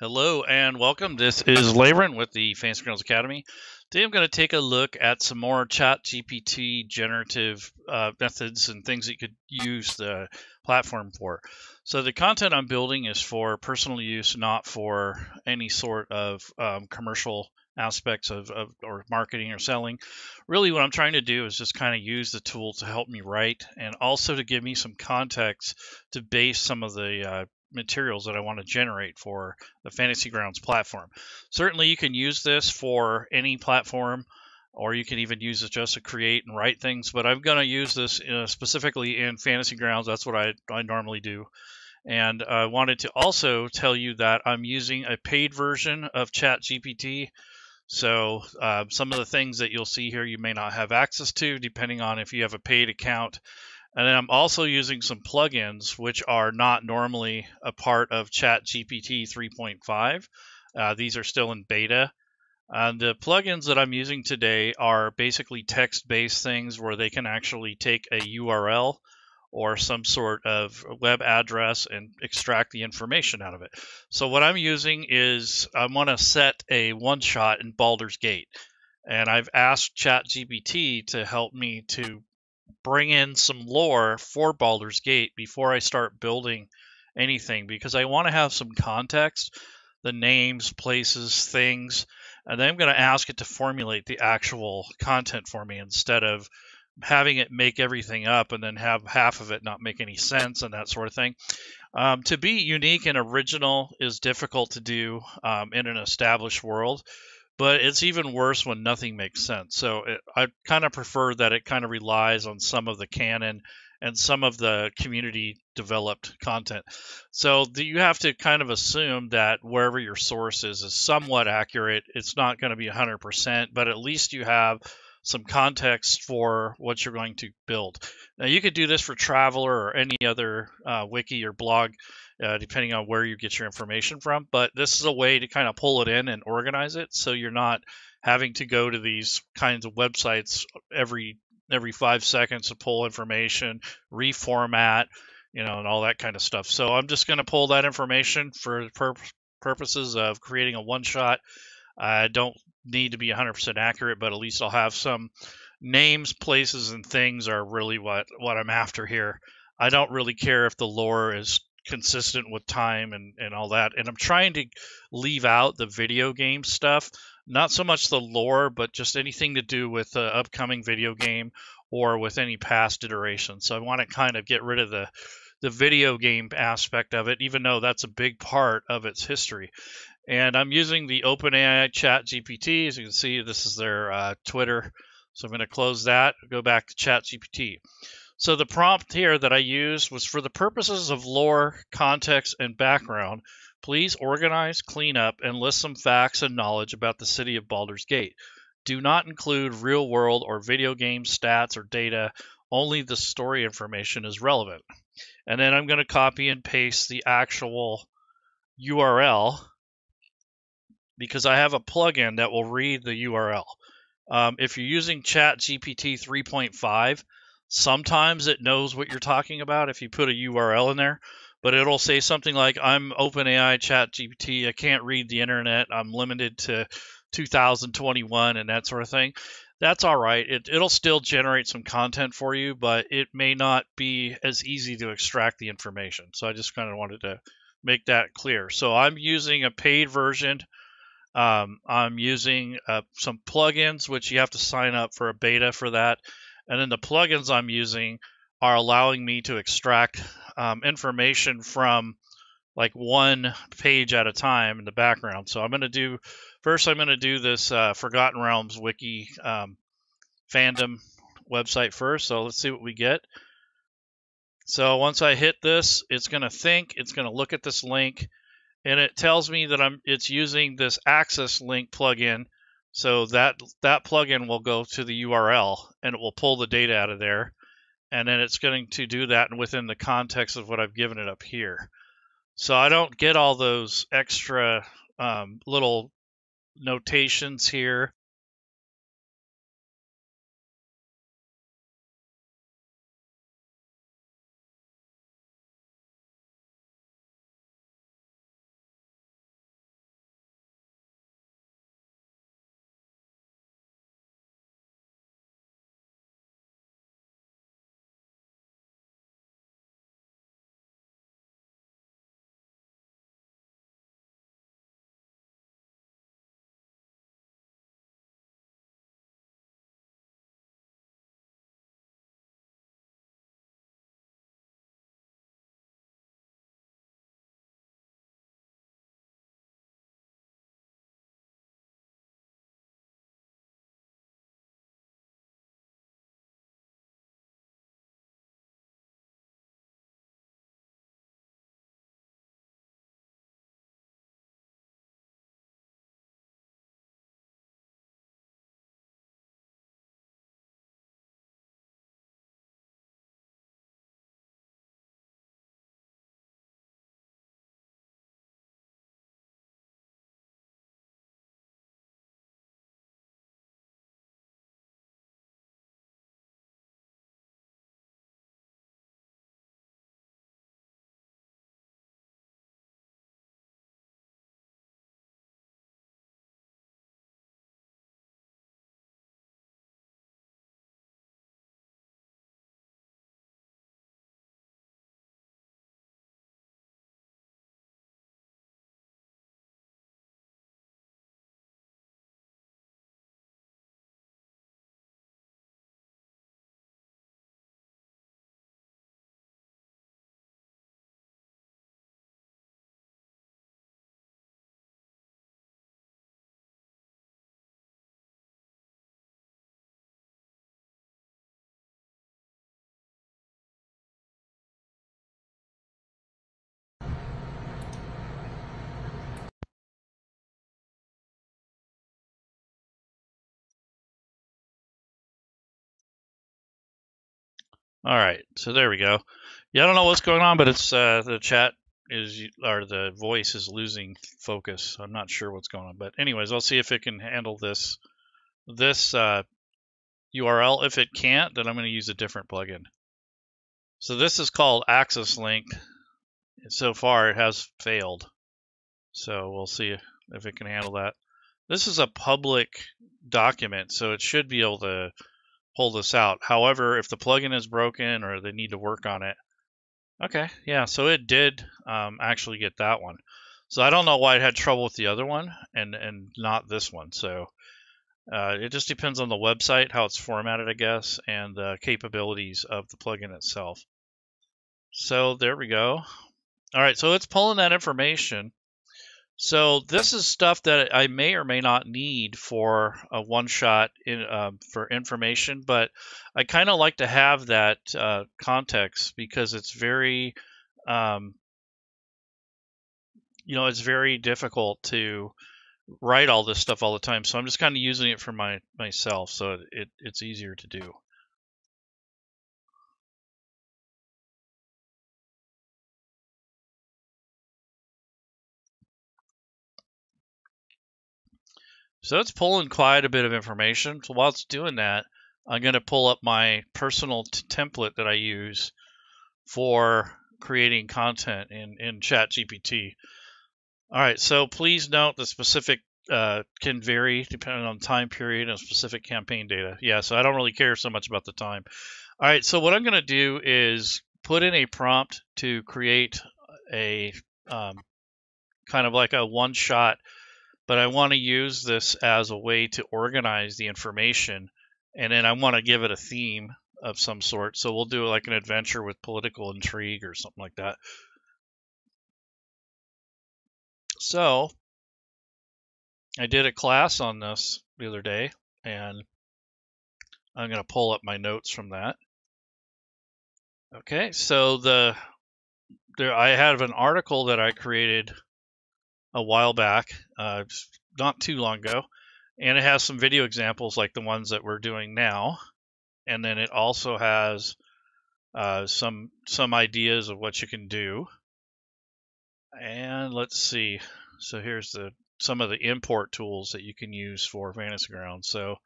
Hello and welcome. This is Lairon with the Fantasy Grounds Academy. Today I'm going to take a look at some more ChatGPT generative methods and things that you could use the platform for. So the content I'm building is for personal use, not for any sort of commercial aspects of or marketing or selling. Really what I'm trying to do is just kind of use the tool to help me write and also to give me some context to base some of the materials that I want to generate for the Fantasy Grounds platform. Certainly you can use this for any platform, or you can even use it just to create and write things, but I'm going to use this specifically in Fantasy Grounds. That's what I normally do. And I wanted to also tell you that I'm using a paid version of ChatGPT. So some of the things that you'll see here you may not have access to depending on if you have a paid account. And then I'm also using some plugins, which are not normally a part of ChatGPT 3.5. These are still in beta. The plugins that I'm using today are basically text-based things where they can actually take a URL or some sort of web address and extract the information out of it. So what I'm using is I want to set a one-shot in Baldur's Gate. And I've asked ChatGPT to help me to bring in some lore for Baldur's Gate before I start building anything, because I want to have some context, the names, places, things, and then I'm going to ask it to formulate the actual content for me instead of having it make everything up and then have half of it not make any sense and that sort of thing. To be unique and original is difficult to do in an established world. But it's even worse when nothing makes sense. So I kind of prefer that it kind of relies on some of the canon and some of the community developed content. So you have to kind of assume that wherever your source is somewhat accurate. It's not going to be 100%, but at least you have some context for what you're going to build. Now you could do this for Traveler or any other wiki or blog, depending on where you get your information from, but this is a way to kind of pull it in and organize it so you're not having to go to these kinds of websites every 5 seconds to pull information, reformat, and all that kind of stuff. So I'm just going to pull that information for purposes of creating a one-shot. I don't need to be 100% accurate, but at least I'll have some names, places, and things are really what I'm after here. I don't really care if the lore is consistent with time and all that. And I'm trying to leave out the video game stuff, not so much the lore, but just anything to do with the upcoming video game or with any past iteration. So I want to kind of get rid of the video game aspect of it, even though that's a big part of its history. And I'm using the OpenAI ChatGPT. As you can see, this is their Twitter. So I'm going to close that, go back to ChatGPT. So the prompt here that I used was, for the purposes of lore, context, and background, please organize, clean up, and list some facts and knowledge about the city of Baldur's Gate. Do not include real world or video game stats or data. Only the story information is relevant. And then I'm going to copy and paste the actual URL, because I have a plugin that will read the URL. If you're using ChatGPT 3.5, sometimes it knows what you're talking about if you put a URL in there, but it'll say something like, I'm OpenAI ChatGPT, I can't read the internet, I'm limited to 2021 and that sort of thing. That's all right. It'll still generate some content for you, but it may not be as easy to extract the information. So I just kind of wanted to make that clear. So I'm using a paid version. I'm using some plugins, which you have to sign up for a beta for that. And then the plugins I'm using are allowing me to extract information from like one page at a time in the background. So I'm going to do, first I'm going to do this Forgotten Realms wiki fandom website first. So let's see what we get. So once I hit this, it's going to think, it's going to look at this link, and it tells me that it's using this AccessLink plugin. So that plugin will go to the URL and it will pull the data out of there. And then it's going to do that within the context of what I've given it up here. So I don't get all those extra little notations here. All right, so there we go. Yeah, I don't know what's going on, but it's the chat is, or the voice is losing focus. I'm not sure what's going on, but anyways, I'll see if it can handle this URL. If it can't, then I'm going to use a different plugin. So this is called AccessLink. So far, it has failed. So we'll see if it can handle that. This is a public document, so it should be able to pull this out. However, if the plugin is broken or they need to work on it. Okay, yeah, so it did actually get that one. So I don't know why it had trouble with the other one and not this one. So it just depends on the website, how it's formatted, I guess, and the capabilities of the plugin itself. So there we go. All right, so it's pulling that information. So this is stuff that I may or may not need for a one-shot for information, but I kind of like to have that context because it's very, it's very difficult to write all this stuff all the time. So I'm just kind of using it for myself, so it's easier to do. So it's pulling quite a bit of information. So while it's doing that, I'm going to pull up my personal template that I use for creating content in ChatGPT. All right, so please note the specific can vary depending on time period and specific campaign data. Yeah, so I don't really care so much about the time. All right, so what I'm going to do is put in a prompt to create a kind of like a one-shot, but I want to use this as a way to organize the information, and then I want to give it a theme of some sort. So we'll do like an adventure with political intrigue or something like that. So I did a class on this the other day, and I'm going to pull up my notes from that. Okay, so I have an article that I created a while back, not too long ago, and it has some video examples like the ones that we're doing now, and then it also has some ideas of what you can do. And let's see, so here's some of the import tools that you can use for Fantasy Grounds. So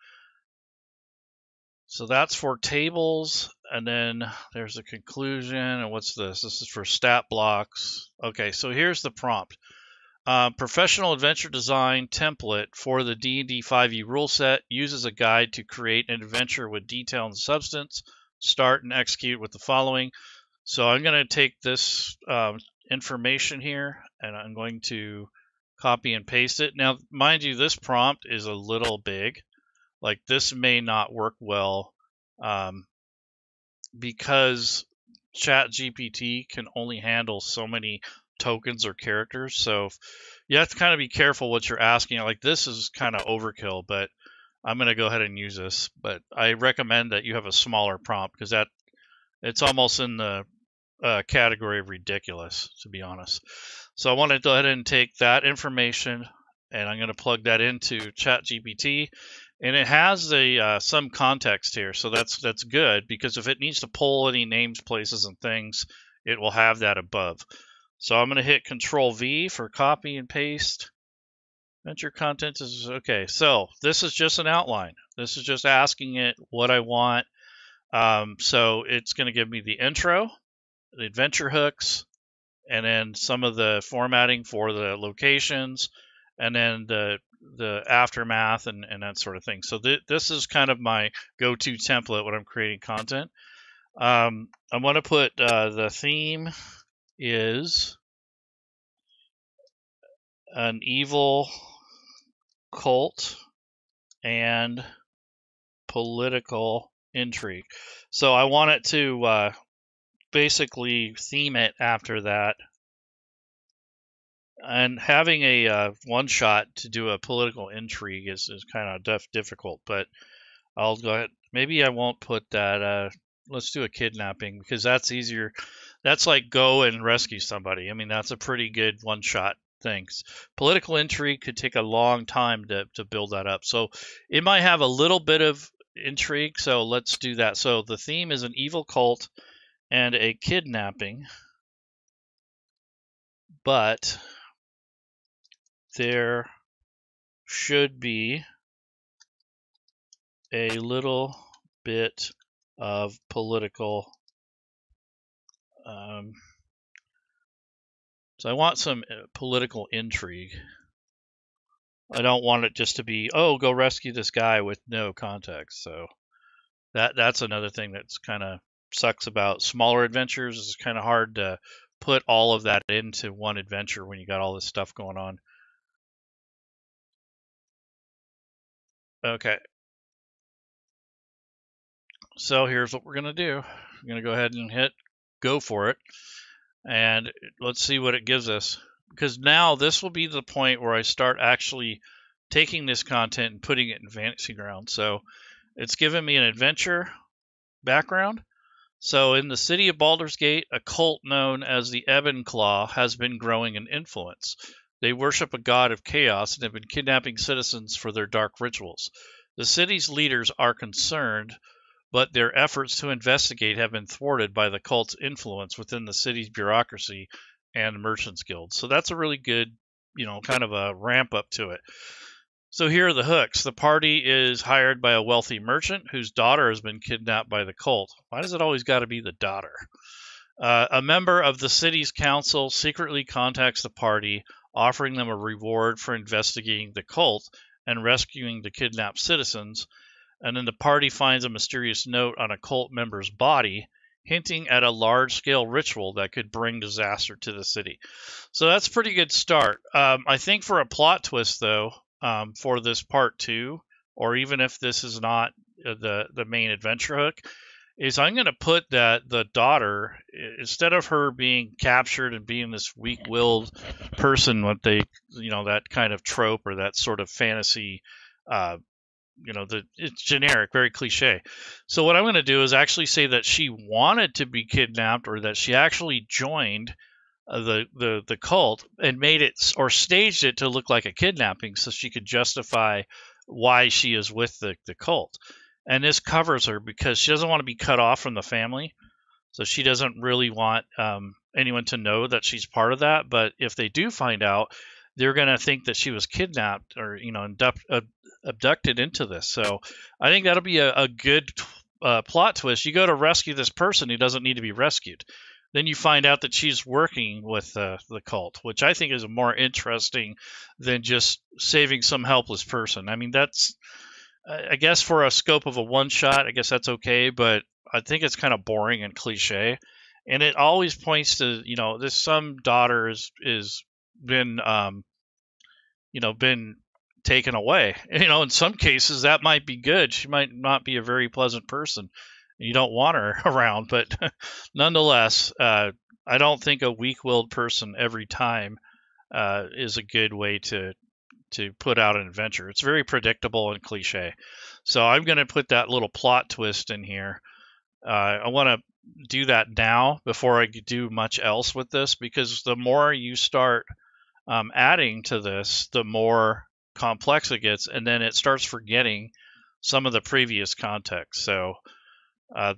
that's for tables, and then there's the conclusion, and what's this? This is for stat blocks. Okay, so here's the prompt. Professional adventure design template for the D&D 5E rule set uses a guide to create an adventure with detail and substance. Start and execute with the following. So I'm going to take this information here, and I'm going to copy and paste it. Now, mind you, this prompt is a little big. Like, this may not work well because ChatGPT can only handle so many tokens or characters, so you have to kind of be careful what you're asking. Like, this is kind of overkill, but I'm going to go ahead and use this. But I recommend that you have a smaller prompt, because that it's almost in the category of ridiculous, to be honest. So I want to go ahead and take that information, and I'm going to plug that into ChatGPT, and it has the some context here, so that's good, because if it needs to pull any names, places, and things, it will have that above. So I'm going to hit Control-V for copy and paste. Venture content is okay. So this is just an outline. This is just asking it what I want. So it's going to give me the intro, the adventure hooks, and then some of the formatting for the locations, and then the aftermath and that sort of thing. So this is kind of my go-to template when I'm creating content. I'm going to put the theme is an evil cult and political intrigue. So I want it to basically theme it after that. And having a one-shot to do a political intrigue is kind of difficult, but I'll go ahead. Maybe I won't put that. Let's do a kidnapping, because that's easier. That's like go and rescue somebody. I mean, that's a pretty good one-shot thing. Political intrigue could take a long time to build that up. So it might have a little bit of intrigue, so let's do that. So the theme is an evil cult and a kidnapping, but there should be a little bit of political. So I want some political intrigue. I don't want it just to be, oh, go rescue this guy with no context. So that's another thing that's kind of sucks about smaller adventures. It's kind of hard to put all of that into one adventure when you got all this stuff going on. Okay. So here's what we're going to do. I'm going to go ahead and hit go for it. And let's see what it gives us. Because now this will be the point where I start actually taking this content and putting it in Fantasy Grounds. So it's given me an adventure background. So in the city of Baldur's Gate, a cult known as the Ebon Claw has been growing in influence. They worship a god of chaos and have been kidnapping citizens for their dark rituals. The city's leaders are concerned, but their efforts to investigate have been thwarted by the cult's influence within the city's bureaucracy and Merchants Guild. So that's a really good, you know, kind of a ramp up to it. So here are the hooks. The party is hired by a wealthy merchant whose daughter has been kidnapped by the cult. Why does it always got to be the daughter? A member of the city's council secretly contacts the party, offering them a reward for investigating the cult and rescuing the kidnapped citizens. And then the party finds a mysterious note on a cult member's body, hinting at a large-scale ritual that could bring disaster to the city. So that's a pretty good start. I think for a plot twist, though, for this part two, or even if this is not the main adventure hook, is I'm going to put that the daughter, instead of her being captured and being this weak-willed person, what they, you know, that kind of trope or that sort of fantasy, you know, it's generic, very cliche. So what I'm going to do is actually say that she wanted to be kidnapped, or that she actually joined the cult and made it or staged it to look like a kidnapping so she could justify why she is with the cult. And this covers her because she doesn't want to be cut off from the family. So she doesn't really want anyone to know that she's part of that. But if they do find out, they're going to think that she was kidnapped or, you know, abducted into this. So I think that'll be a good plot twist. You go to rescue this person who doesn't need to be rescued. Then you find out that she's working with the cult, which I think is more interesting than just saving some helpless person. I mean, that's, I guess for a scope of a one shot, I guess that's okay, but I think it's kind of boring and cliche. And it always points to, you know, this some daughter is been, you know, been taken away. You know, in some cases that might be good. She might not be a very pleasant person. You don't want her around, but nonetheless, I don't think a weak-willed person every time is a good way to put out an adventure. It's very predictable and cliche. So I'm going to put that little plot twist in here. I want to do that now before I do much else with this, because the more you start adding to this, the more complex it gets, and then it starts forgetting some of the previous context. So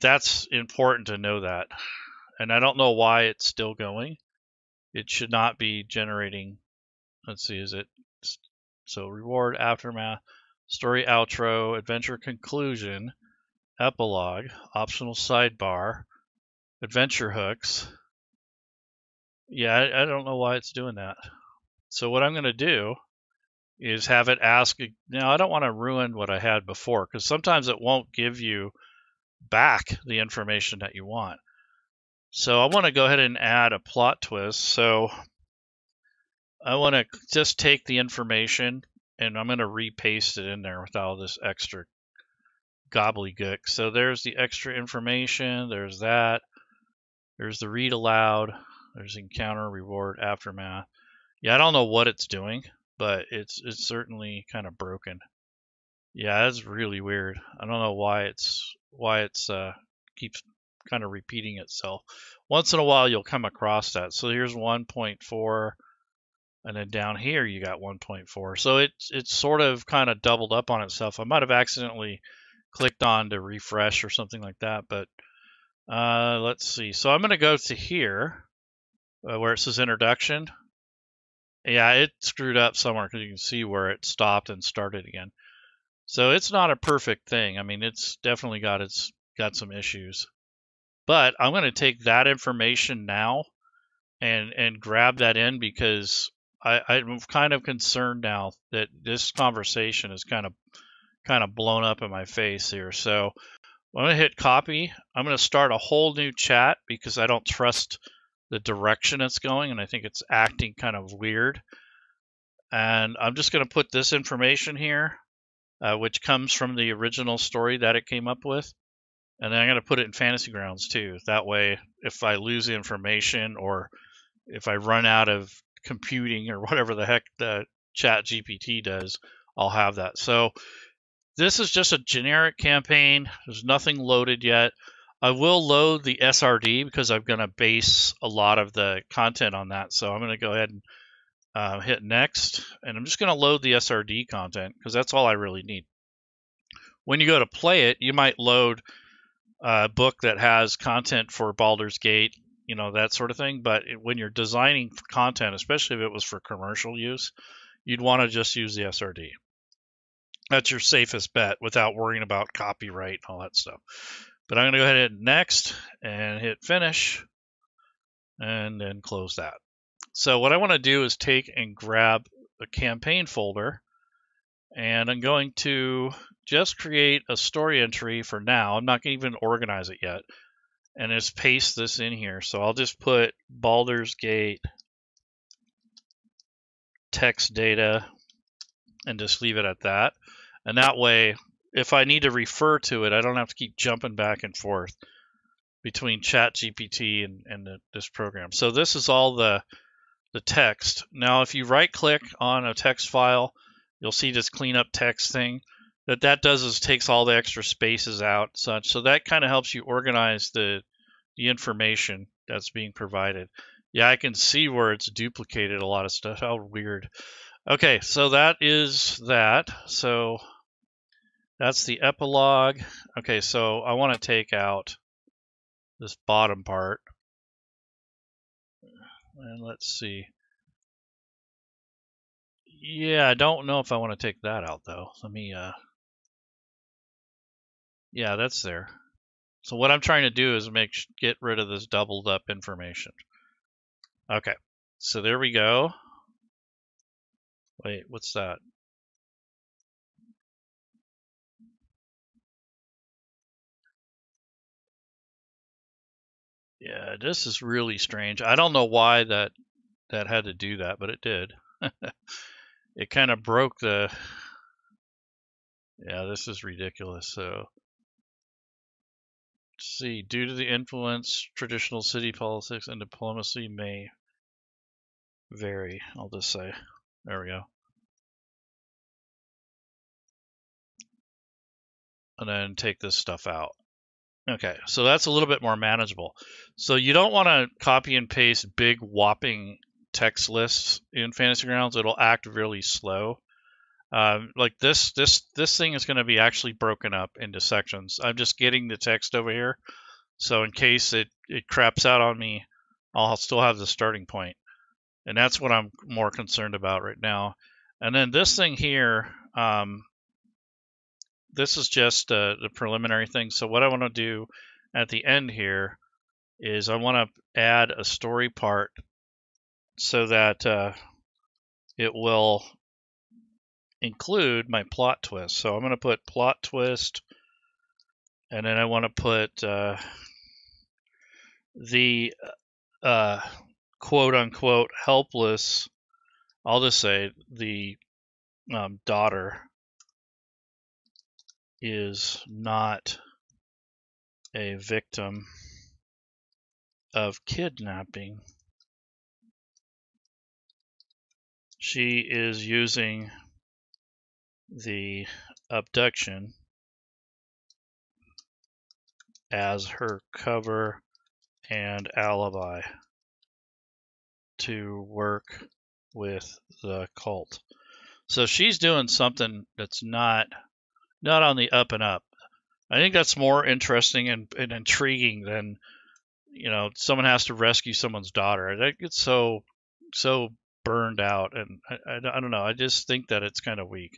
that's important to know that. And I don't know why it's still going. It should not be generating. Let's see, is it? So reward, aftermath, story outro, adventure conclusion, epilogue, optional sidebar, adventure hooks. Yeah, I don't know why it's doing that. So what I'm going to do is have it ask. Now, I don't want to ruin what I had before, because sometimes it won't give you back the information that you want. So I want to go ahead and add a plot twist. So I want to just take the information and I'm going to repaste it in there with all this extra gobbledygook. So there's the extra information. There's that. There's the read aloud. There's encounter, reward, aftermath. Yeah, I don't know what it's doing, but it's certainly kind of broken. Yeah, that's really weird. I don't know why it's keeps kind of repeating itself. Once in a while you'll come across that. So here's 1.4, and then down here you got 1.4. So it's sort of kind of doubled up on itself. I might have accidentally clicked on to refresh or something like that. But let's see. So I'm going to go to here where it says introduction. Yeah, it screwed up somewhere because you can see where it stopped and started again. So it's not a perfect thing. I mean, it's definitely got some issues. But I'm going to take that information now and grab that in, because I'm kind of concerned now that this conversation is kind of blown up in my face here. So I'm going to hit copy. I'm going to start a whole new chat because I don't trust the direction it's going, and I think it's acting kind of weird. And I'm just going to put this information here, which comes from the original story that it came up with. And then I'm going to put it in Fantasy Grounds too. That way, if I lose the information or if I run out of computing or whatever the heck the ChatGPT does, I'll have that. So this is just a generic campaign. There's nothing loaded yet. I will load the SRD because I'm going to base a lot of the content on that. So I'm going to go ahead and hit next. And I'm just going to load the SRD content because that's all I really need. When you go to play it, you might load a book that has content for Baldur's Gate, you know, that sort of thing. But when you're designing content, especially if it was for commercial use, you'd want to just use the SRD. That's your safest bet without worrying about copyright and all that stuff. But I'm going to go ahead and hit next and hit finish and then close that. So what I want to do is take and grab the campaign folder, and I'm going to just create a story entry for now. I'm not going to even organize it yet. And just paste this in here. So I'll just put Baldur's Gate text data and just leave it at that. And that way, if I need to refer to it, I don't have to keep jumping back and forth between ChatGPT and this program. So this is all the text. Now, if you right-click on a text file, you'll see this clean up text thing. That does is takes all the extra spaces out and such. So that kind of helps you organize the information that's being provided. Yeah, I can see where it's duplicated a lot of stuff. How weird. Okay, so that is that. So that's the epilogue. Okay, so I want to take out this bottom part. And let's see. Yeah, I don't know if I want to take that out though. Let me yeah, that's there. So what I'm trying to do is get rid of this doubled up information. Okay, so there we go. Wait, what's that? Yeah, this is really strange. I don't know why that had to do that, but it did. It kind of broke the... Yeah, this is ridiculous. So let's see, due to the influence, traditional city politics and diplomacy may vary. I'll just say, there we go. And then take this stuff out. Okay, so that's a little bit more manageable. So you don't want to copy and paste big whopping text lists in Fantasy Grounds. It'll act really slow. Like this thing is going to be actually broken up into sections. I'm just getting the text over here, so in case it craps out on me, I'll still have the starting point. And that's what I'm more concerned about right now. And then this thing here, this is just the preliminary thing. So what I want to do at the end here is I want to add a story part so that it will include my plot twist. So I'm going to put plot twist, and then I want to put the quote-unquote helpless, I'll just say the daughter is not a victim of kidnapping. She is using the abduction as her cover and alibi to work with the cult. So she's doing something that's not on the up and up. I think that's more interesting and intriguing than, you know, someone has to rescue someone's daughter. That gets so burned out, and I don't know. I just think that it's kind of weak.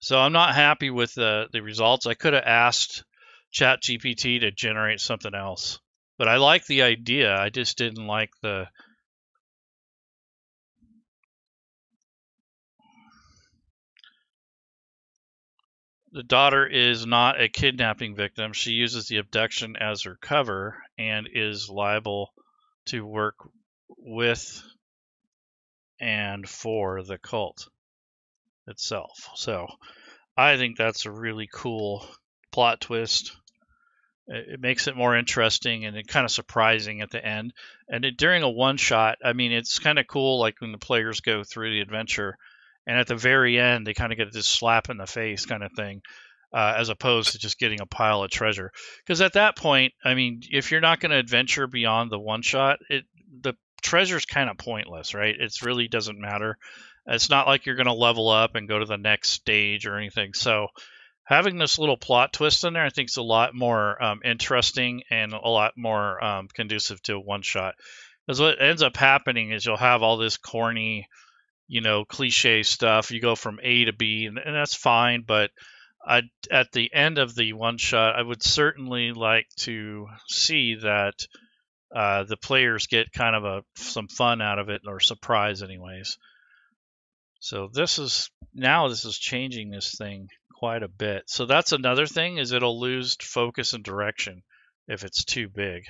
So I'm not happy with the results. I could have asked ChatGPT to generate something else, but I like the idea. I just didn't like the. The daughter is not a kidnapping victim. She uses the abduction as her cover and is liable to work with and for the cult itself. So I think that's a really cool plot twist. It makes it more interesting and kind of surprising at the end. And during a one-shot, I mean, it's kind of cool, like when the players go through the adventure, and at the very end, they kind of get this slap in the face kind of thing, as opposed to just getting a pile of treasure. Because at that point, I mean, if you're not going to adventure beyond the one shot, the treasure's kind of pointless, right? It really doesn't matter. It's not like you're going to level up and go to the next stage or anything. So having this little plot twist in there, I think, is a lot more interesting and a lot more conducive to a one shot. Because what ends up happening is you'll have all this corny, you know, cliche stuff. You go from A to B, and that's fine. But at the end of the one shot, I would certainly like to see that the players get kind of some fun out of it, or surprise anyways. So this is changing this thing quite a bit. So that's another thing, is it'll lose focus and direction if it's too big.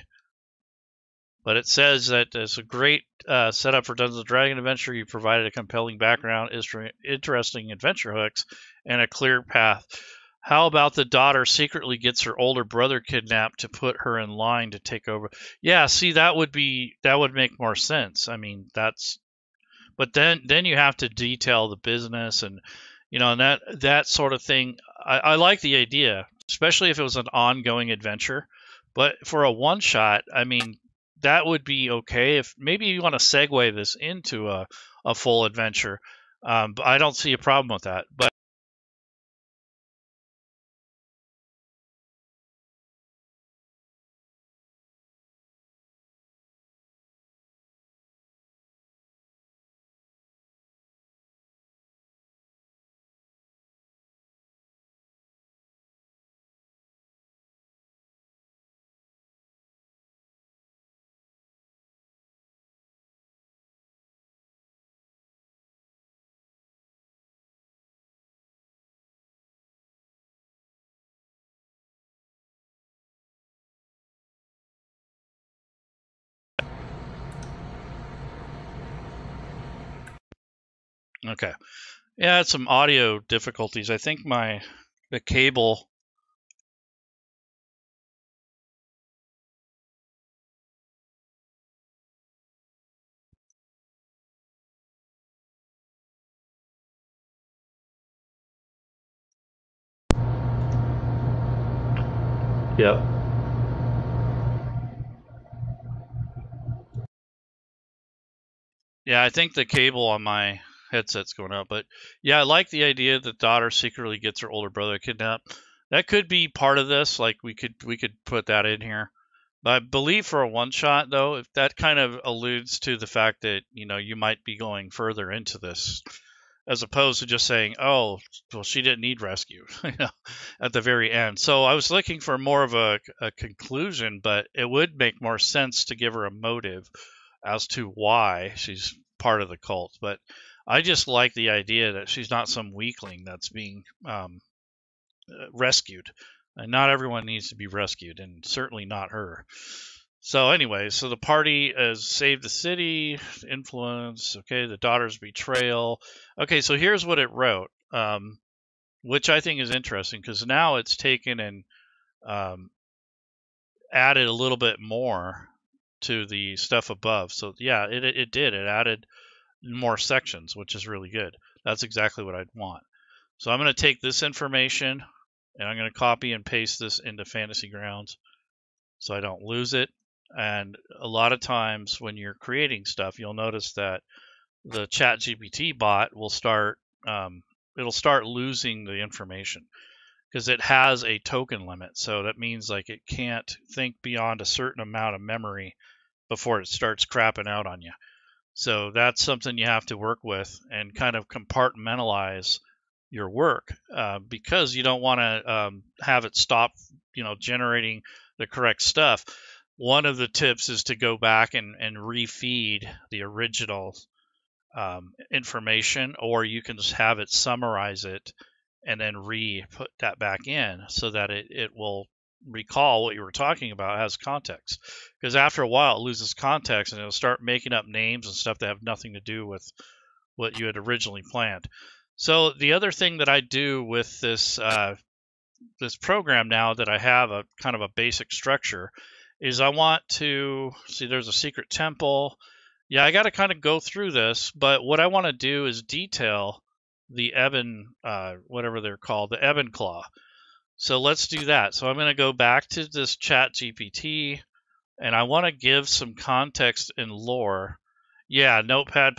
But it says that it's a great setup for Dungeons & Dragons adventure. You provided a compelling background, interesting adventure hooks, and a clear path. How about the daughter secretly gets her older brother kidnapped to put her in line to take over? Yeah, see, that would make more sense. I mean, but then you have to detail the business and, you know, and that sort of thing. I like the idea, especially if it was an ongoing adventure. But for a one shot, I mean, that would be okay. If maybe you want to segue this into a full adventure, but I don't see a problem with that. But okay. Yeah, I had some audio difficulties. I think the cable. Yeah. Yeah, I think the cable on my headset's going out. But yeah, I like the idea that daughter secretly gets her older brother kidnapped. That could be part of this. Like, we could put that in here. But I believe for a one shot, though, if that kind of alludes to the fact that, you know, you might be going further into this, as opposed to just saying, oh, well, she didn't need rescue, you know, at the very end. So I was looking for more of a conclusion, but it would make more sense to give her a motive as to why she's part of the cult. But I just like the idea that she's not some weakling that's being rescued. And not everyone needs to be rescued, and certainly not her. So anyway, so the party has saved the city, influence, okay, the daughter's betrayal. Okay, so here's what it wrote, which I think is interesting, because now it's taken and added a little bit more to the stuff above. So yeah, it did. It added more sections, which is really good. That's exactly what I'd want. So I'm going to take this information and I'm going to copy and paste this into Fantasy Grounds so I don't lose it. And a lot of times when you're creating stuff, you'll notice that the ChatGPT bot will start losing the information. because it has a token limit. So that means like it can't think beyond a certain amount of memory before it starts crapping out on you. So that's something you have to work with and kind of compartmentalize your work, because you don't want to have it stop, you know, generating the correct stuff. One of the tips is to go back and refeed the original information, or you can just have it summarize it and then re-put that back in so that it will recall what you were talking about as context. Because after a while, it loses context and it'll start making up names and stuff that have nothing to do with what you had originally planned. So the other thing that I do with this this program now that I have a kind of a basic structure is I want to see there's a secret temple. Yeah, I got to kind of go through this, but what I want to do is detail the Ebon, whatever they're called, the Ebon Claw. So let's do that. So I'm going to go back to this ChatGPT, and I want to give some context and lore. Yeah, Notepad++,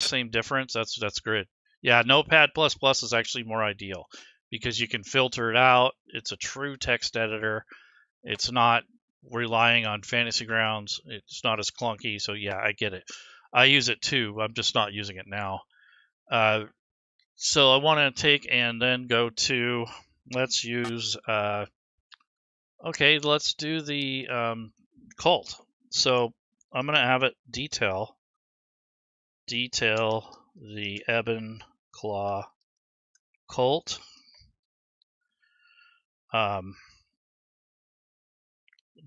same difference. That's good. Yeah, Notepad++ is actually more ideal because you can filter it out. It's a true text editor. It's not relying on Fantasy Grounds. It's not as clunky. So yeah, I get it. I use it too. I'm just not using it now. So I want to take and then go to, let's use, okay, let's do the cult. So I'm going to have it detail the Ebon Claw cult.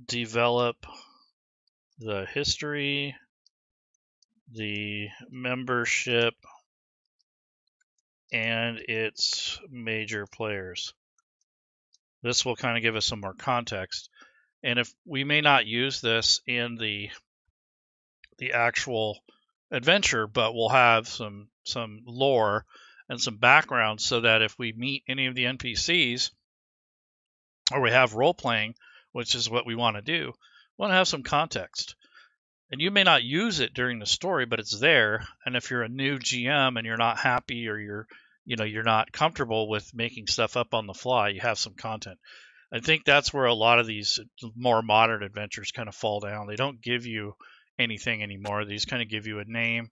Develop the history, the membership, and its major players. This will kind of give us some more context. And if we may not use this in the actual adventure, but we'll have some lore and some background so that if we meet any of the NPCs or we have role playing, which is what we want to do, we want to have some context. And you may not use it during the story, but it's there. And if you're a new GM and you're not happy or you're not comfortable with making stuff up on the fly, you have some content. I think that's where a lot of these more modern adventures kind of fall down. They don't give you anything anymore. They just kind of give you a name,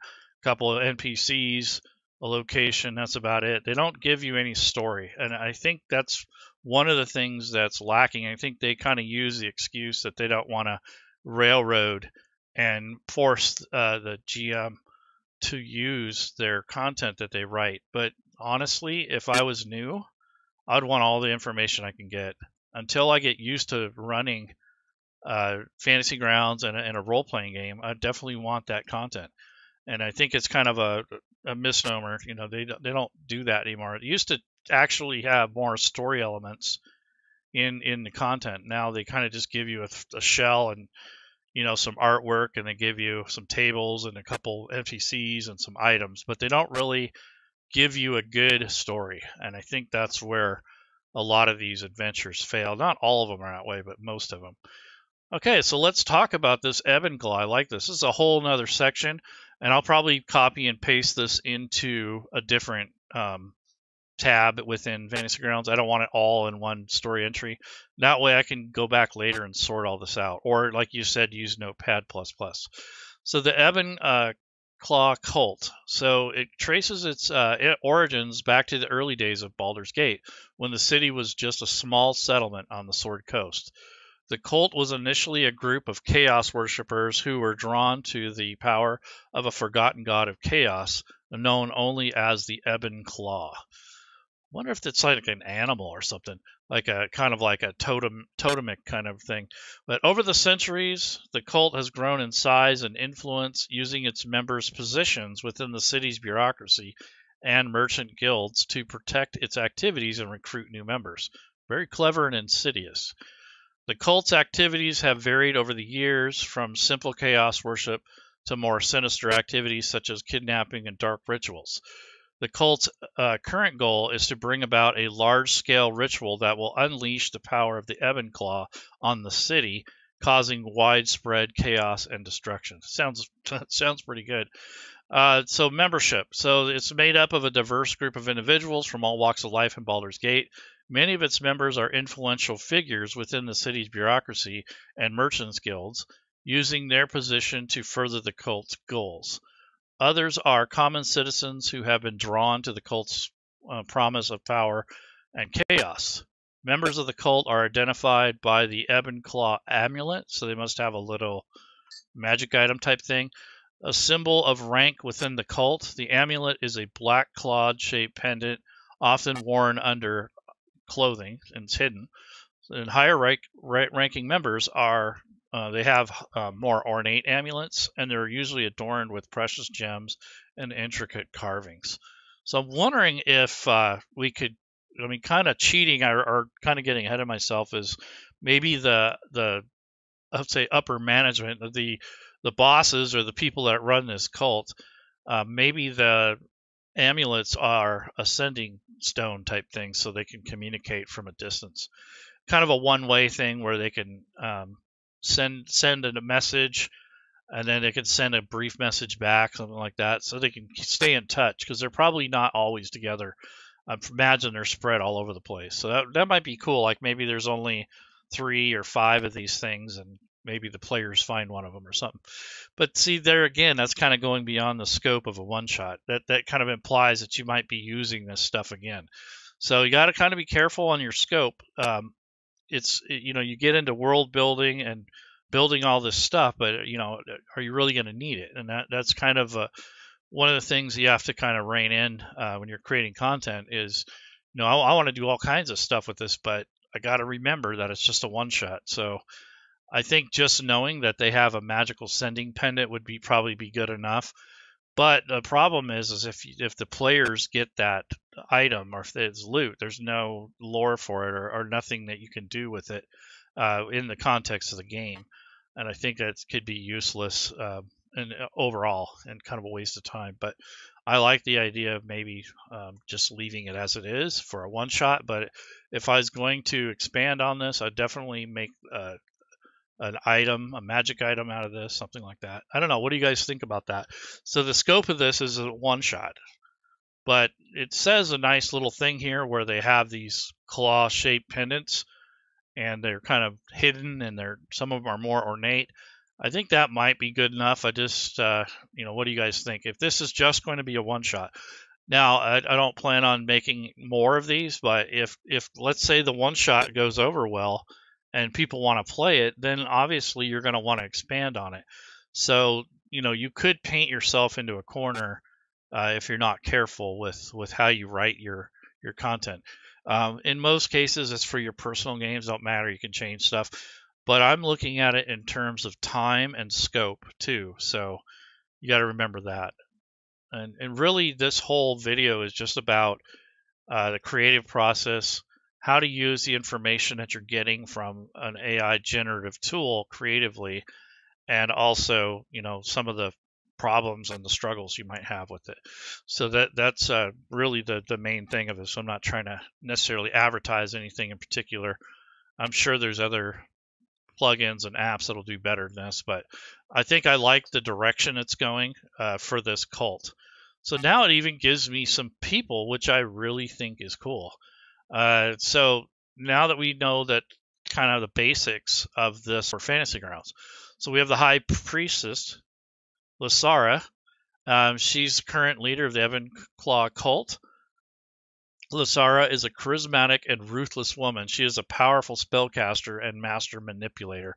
a couple of NPCs, a location. That's about it. They don't give you any story. And I think that's one of the things that's lacking. I think they kind of use the excuse that they don't want to railroad and force the GM to use their content that they write. But honestly, if I was new, I'd want all the information I can get. Until I get used to running Fantasy Grounds and a role-playing game, I definitely want that content. And I think it's kind of a misnomer. You know, they don't do that anymore. It used to actually have more story elements in the content. Now they kind of just give you a shell and, you know, some artwork, and they give you some tables and a couple NPCs and some items, but they don't really give you a good story. And I think that's where a lot of these adventures fail. Not all of them are that way, but most of them. Okay, so let's talk about this Ebon Claw. I like this. This is a whole nother section, and I'll probably copy and paste this into a different tab within Fantasy Grounds. I don't want it all in one story entry. That way I can go back later and sort all this out. Or like you said, use Notepad++. So the Ebon Claw cult. So it traces its origins back to the early days of Baldur's Gate, when the city was just a small settlement on the Sword Coast. The cult was initially a group of chaos worshippers who were drawn to the power of a forgotten god of chaos, known only as the Ebon Claw. I wonder if it's like an animal or something, like a kind of like a totemic kind of thing. But over the centuries, the cult has grown in size and influence, using its members' positions within the city's bureaucracy and merchant guilds to protect its activities and recruit new members. Very clever and insidious. The cult's activities have varied over the years, from simple chaos worship to more sinister activities such as kidnapping and dark rituals. The cult's current goal is to bring about a large-scale ritual that will unleash the power of the Ebon Claw on the city, causing widespread chaos and destruction. Sounds pretty good. So membership. So it's made up of a diverse group of individuals from all walks of life in Baldur's Gate, Many of its members are influential figures within the city's bureaucracy and merchants' guilds, using their position to further the cult's goals. Others are common citizens who have been drawn to the cult's promise of power and chaos. Members of the cult are identified by the Ebon Claw amulet, so they must have a little magic item type thing. A symbol of rank within the cult, the amulet is a black clawed-shaped pendant, often worn under clothing and it's hidden. And higher ranking members are they have more ornate amulets, and they're usually adorned with precious gems and intricate carvings. So I'm wondering if we could, I mean, kind of cheating or kind of getting ahead of myself is maybe the I'd say upper management, the bosses or the people that run this cult, maybe the amulets are ascending stone type things, so they can communicate from a distance, kind of a one-way thing where they can send a message, and then they can send a brief message back, something like that, so they can stay in touch, because they're probably not always together. I imagine they're spread all over the place, so that might be cool. Like maybe there's only 3 or 5 of these things, and maybe the players find one of them or something. But see, there again, that's kind of going beyond the scope of a one-shot. That kind of implies that you might be using this stuff again. So you got to kind of be careful on your scope. You get into world building and building all this stuff, but you know, are you really going to need it? And that's kind of one of the things you have to kind of rein in when you're creating content is, you know, I want to do all kinds of stuff with this, but I got to remember that it's just a one-shot. So I think just knowing that they have a magical sending pendant would be probably be good enough. But the problem is if the players get that item or if it's loot, there's no lore for it or nothing that you can do with it in the context of the game. And I think that could be useless and overall and kind of a waste of time. But I like the idea of maybe just leaving it as it is for a one-shot. But if I was going to expand on this, I'd definitely make an item, a magic item out of this, something like that. I don't know. What do you guys think about that? So the scope of this is a one-shot, but it says a nice little thing here where they have these claw-shaped pendants, and they're kind of hidden, and some of them are more ornate. I think that might be good enough. I just, what do you guys think? If this is just going to be a one-shot. Now, I don't plan on making more of these, but if let's say the one-shot goes over well, and people want to play it, then obviously you're going to want to expand on it. So, you know, you could paint yourself into a corner if you're not careful with how you write your content. In most cases, it's for your personal games. Don't matter. You can change stuff. But I'm looking at it in terms of time and scope, too. So you got to remember that. And really, this whole video is just about the creative process, how to use the information that you're getting from an AI generative tool creatively, and also, you know, some of the problems and the struggles you might have with it. So that's really the main thing of this. I'm not trying to necessarily advertise anything in particular. I'm sure there's other plugins and apps that'll do better than this, but I think I like the direction it's going for this cult. So now it even gives me some people, which I really think is cool. So now that we know that kind of the basics of this for Fantasy Grounds, so we have the High Priestess, Lasara. She's current leader of the Ebon Claw cult. Lasara is a charismatic and ruthless woman. She is a powerful spellcaster and master manipulator,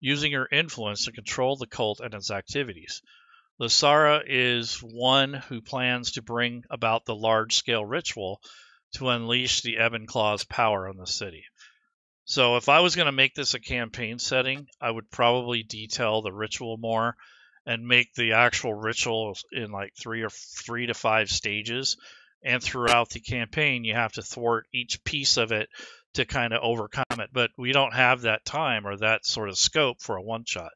using her influence to control the cult and its activities. Lasara is one who plans to bring about the large-scale ritual to unleash the Ebon Claw's power on the city. So if I was going to make this a campaign setting, I would probably detail the ritual more and make the actual ritual in like 3 to 5 stages. And throughout the campaign, you have to thwart each piece of it to kind of overcome it. But we don't have that time or that sort of scope for a one-shot.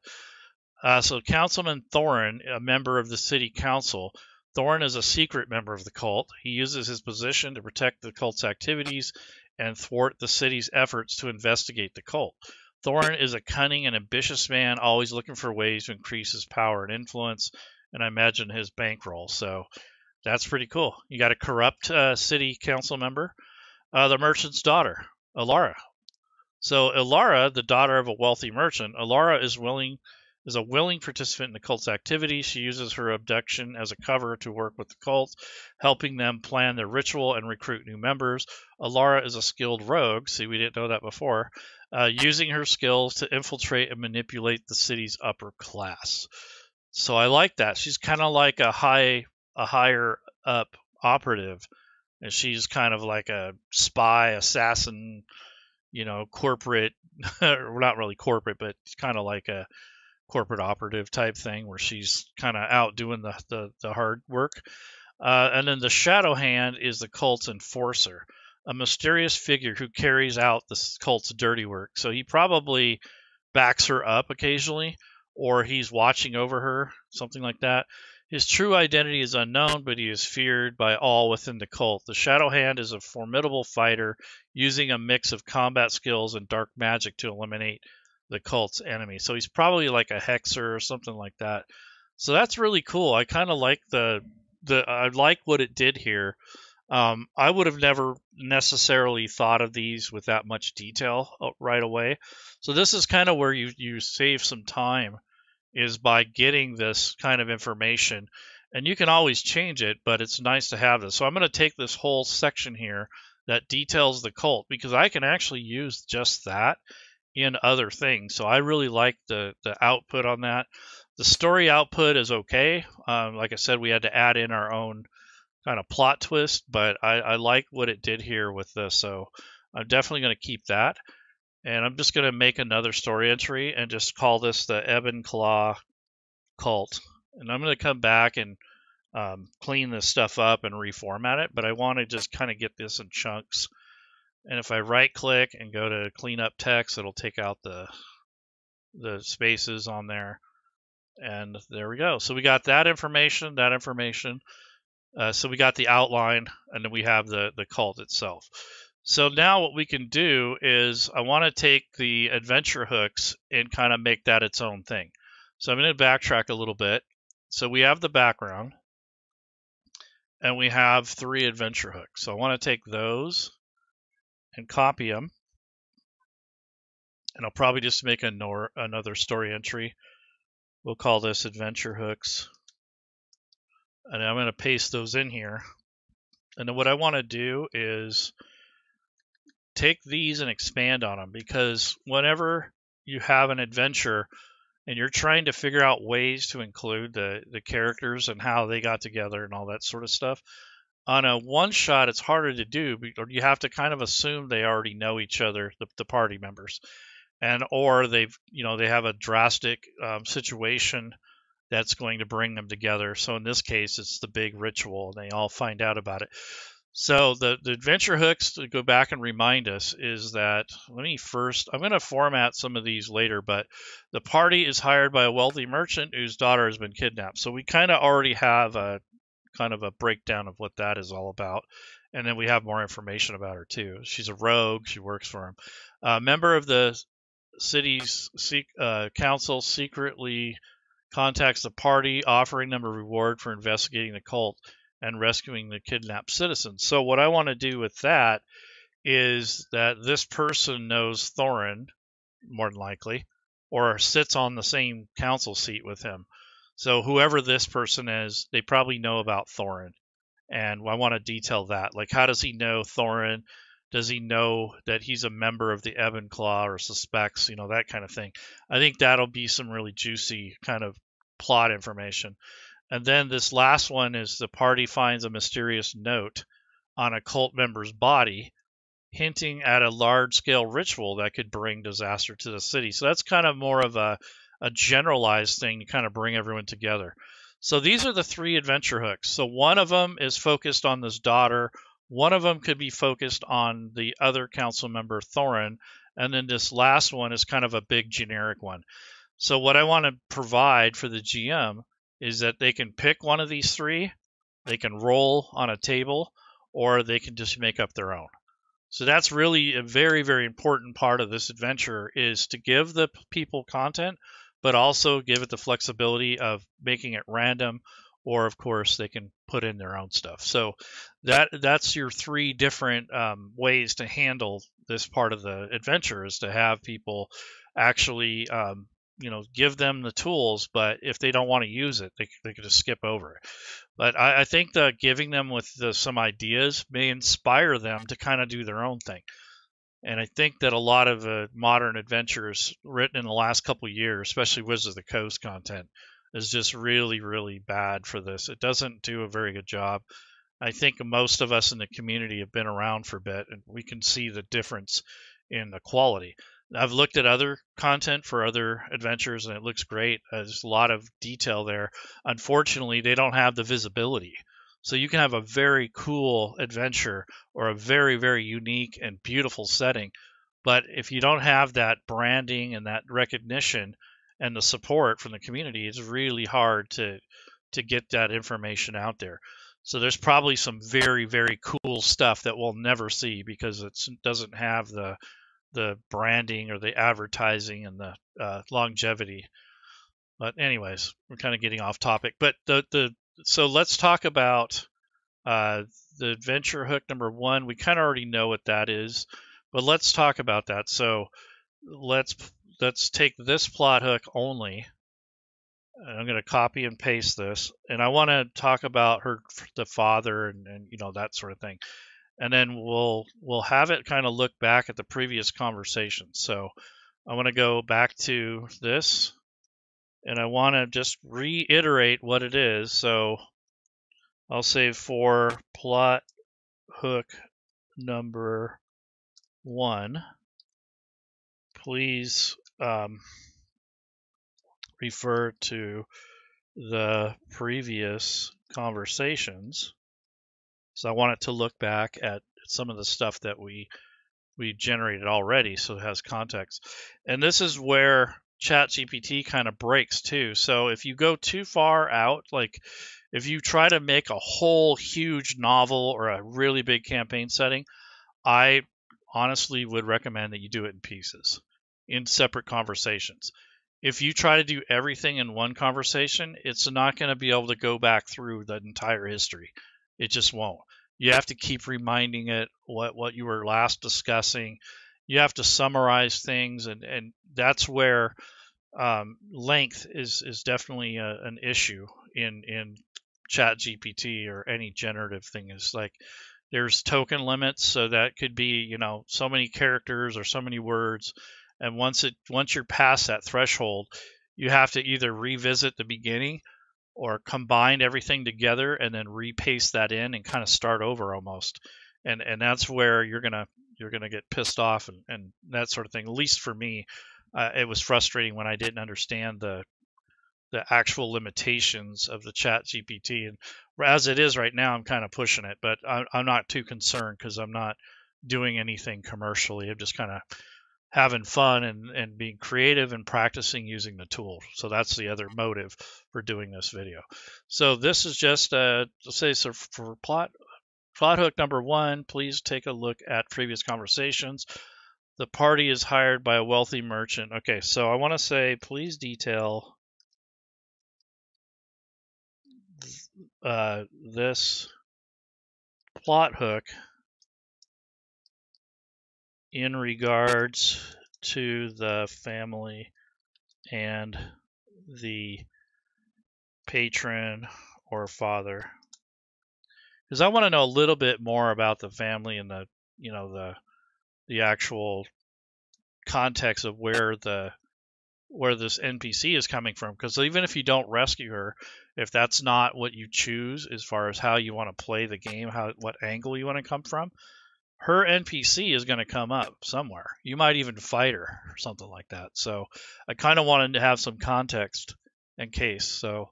So Councilman Thorin, a member of the city council, Thorin is a secret member of the cult. He uses his position to protect the cult's activities and thwart the city's efforts to investigate the cult. Thorin is a cunning and ambitious man, always looking for ways to increase his power and influence, and I imagine his bankroll. So that's pretty cool. You got a corrupt city council member. the merchant's daughter, Alara. So Alara, the daughter of a wealthy merchant, Alara is a willing participant in the cult's activity. She uses her abduction as a cover to work with the cult, helping them plan their ritual and recruit new members. Alara is a skilled rogue. See, we didn't know that before. Using her skills to infiltrate and manipulate the city's upper class. So I like that. She's kind of like a higher up operative, and she's kind of like a spy, assassin, you know, corporate, not really corporate, but kind of like a corporate operative type thing where she's kind of out doing the hard work. And then the Shadow Hand is the cult's enforcer, a mysterious figure who carries out the cult's dirty work. So he probably backs her up occasionally, or he's watching over her, something like that. His true identity is unknown, but he is feared by all within the cult. The Shadow Hand is a formidable fighter, using a mix of combat skills and dark magic to eliminate the cult's enemy. So he's probably like a hexer or something like that. So that's really cool. I kind of like I like what it did here. I would have never necessarily thought of these with that much detail right away. So this is kind of where you save some time, is by getting this kind of information. And you can always change it, but it's nice to have this. So I'm going to take this whole section here that details the cult, because I can actually use just that in other things. So I really like the output on that. The story output is okay. Like I said, we had to add in our own kind of plot twist, but I like what it did here with this, so I'm definitely going to keep that. And I'm just going to make another story entry and just call this the Ebon Claw Cult. And I'm going to come back and clean this stuff up and reformat it, but I want to just kind of get this in chunks. And if I right click and go to clean up text, it'll take out the spaces on there. And there we go. So we got that information. So we got the outline, and then we have the cult itself. So now what we can do is I want to take the adventure hooks and kind of make that its own thing. So I'm going to backtrack a little bit. So we have the background, and we have 3 adventure hooks. So I want to take those and copy them. And I'll probably just make another story entry. We'll call this adventure hooks. And I'm going to paste those in here. And then what I want to do is take these and expand on them, because whenever you have an adventure and you're trying to figure out ways to include the characters and how they got together and all that sort of stuff, on a one-shot it's harder to do. You have to kind of assume they already know each other, the party members, and or they have a drastic situation that's going to bring them together. So in this case, it's the big ritual, and they all find out about it. So the adventure hooks, to go back and remind us, is that, I'm going to format some of these later, but the party is hired by a wealthy merchant whose daughter has been kidnapped. So we kind of already have a kind of a breakdown of what that is all about. And then we have more information about her too. She's a rogue. She works for him. A member of the city's council secretly contacts the party, offering them a reward for investigating the cult and rescuing the kidnapped citizens. So what I want to do with that is that this person knows Thorin, more than likely, or sits on the same council seat with him. So whoever this person is, they probably know about Thorin. And I want to detail that. Like, how does he know Thorin? Does he know that he's a member of the Ebon Claw, or suspects, that kind of thing? I think that'll be some really juicy kind of plot information. And then this last one is the party finds a mysterious note on a cult member's body, hinting at a large-scale ritual that could bring disaster to the city. So that's kind of more of a generalized thing to kind of bring everyone together. So these are the 3 adventure hooks. So one of them is focused on this daughter. One of them could be focused on the other council member, Thorin, and then this last one is kind of a big generic one. So what I want to provide for the GM is that they can pick one of these 3, they can roll on a table, or they can just make up their own. So that's really a very, very important part of this adventure, is to give the people content, but also give it the flexibility of making it random or of course they can put in their own stuff. So that's your three different ways to handle this part of the adventure, is to have people actually give them the tools, but if they don't want to use it, they could just skip over it. But I think that giving them with some ideas may inspire them to kind of do their own thing. And I think that a lot of modern adventures written in the last couple of years, especially Wizards of the Coast content, is just really, really bad for this. It doesn't do a very good job. I think most of us in the community have been around for a bit, and we can see the difference in the quality. I've looked at other content for other adventures, and it looks great. There's a lot of detail there. Unfortunately, they don't have the visibility. So you can have a very cool adventure or a very, very unique and beautiful setting. But if you don't have that branding and that recognition and the support from the community, it's really hard to get that information out there. So there's probably some very, very cool stuff that we'll never see because it doesn't have the branding or the advertising and the longevity. But anyways, we're kind of getting off topic, but so let's talk about the adventure hook number one. We kind of already know what that is, but let's talk about that. So let's take this plot hook only, and I'm going to copy and paste this, and I want to talk about the father and that sort of thing. And then we'll have it kind of look back at the previous conversation. So I want to go back to this, and I want to just reiterate what it is. So I'll save for plot hook number one. Please refer to the previous conversations. So I want it to look back at some of the stuff that we generated already, so it has context. And this is where ChatGPT kind of breaks too. So if you go too far out, like if you try to make a whole huge novel or a really big campaign setting, I honestly would recommend that you do it in pieces, in separate conversations. If you try to do everything in one conversation, it's not going to be able to go back through the entire history. It just won't. You have to keep reminding it what you were last discussing. You have to summarize things, and that's where length is definitely an issue in ChatGPT or any generative thing. Is like there's token limits, so that could be so many characters or so many words, and once you're past that threshold, you have to either revisit the beginning or combine everything together and then repaste that in and kind of start over almost. And that's where you're gonna get pissed off and that sort of thing. At least for me, it was frustrating when I didn't understand the actual limitations of the ChatGPT. And as it is right now, I'm kind of pushing it, but I'm not too concerned because I'm not doing anything commercially. I'm just kind of having fun and being creative and practicing using the tool. So that's the other motive for doing this video. So this is just so for plot hook number one, please take a look at previous conversations. The party is hired by a wealthy merchant. Okay, so I want to say please detail this plot hook in regards to the family and the patron or father, because I want to know a little bit more about the family and the actual context of where this NPC is coming from. Because even if you don't rescue her, if that's not what you choose as far as how you want to play the game, what angle you want to come from, her NPC is going to come up somewhere. You might even fight her or something like that. So I kind of wanted to have some context in case. So,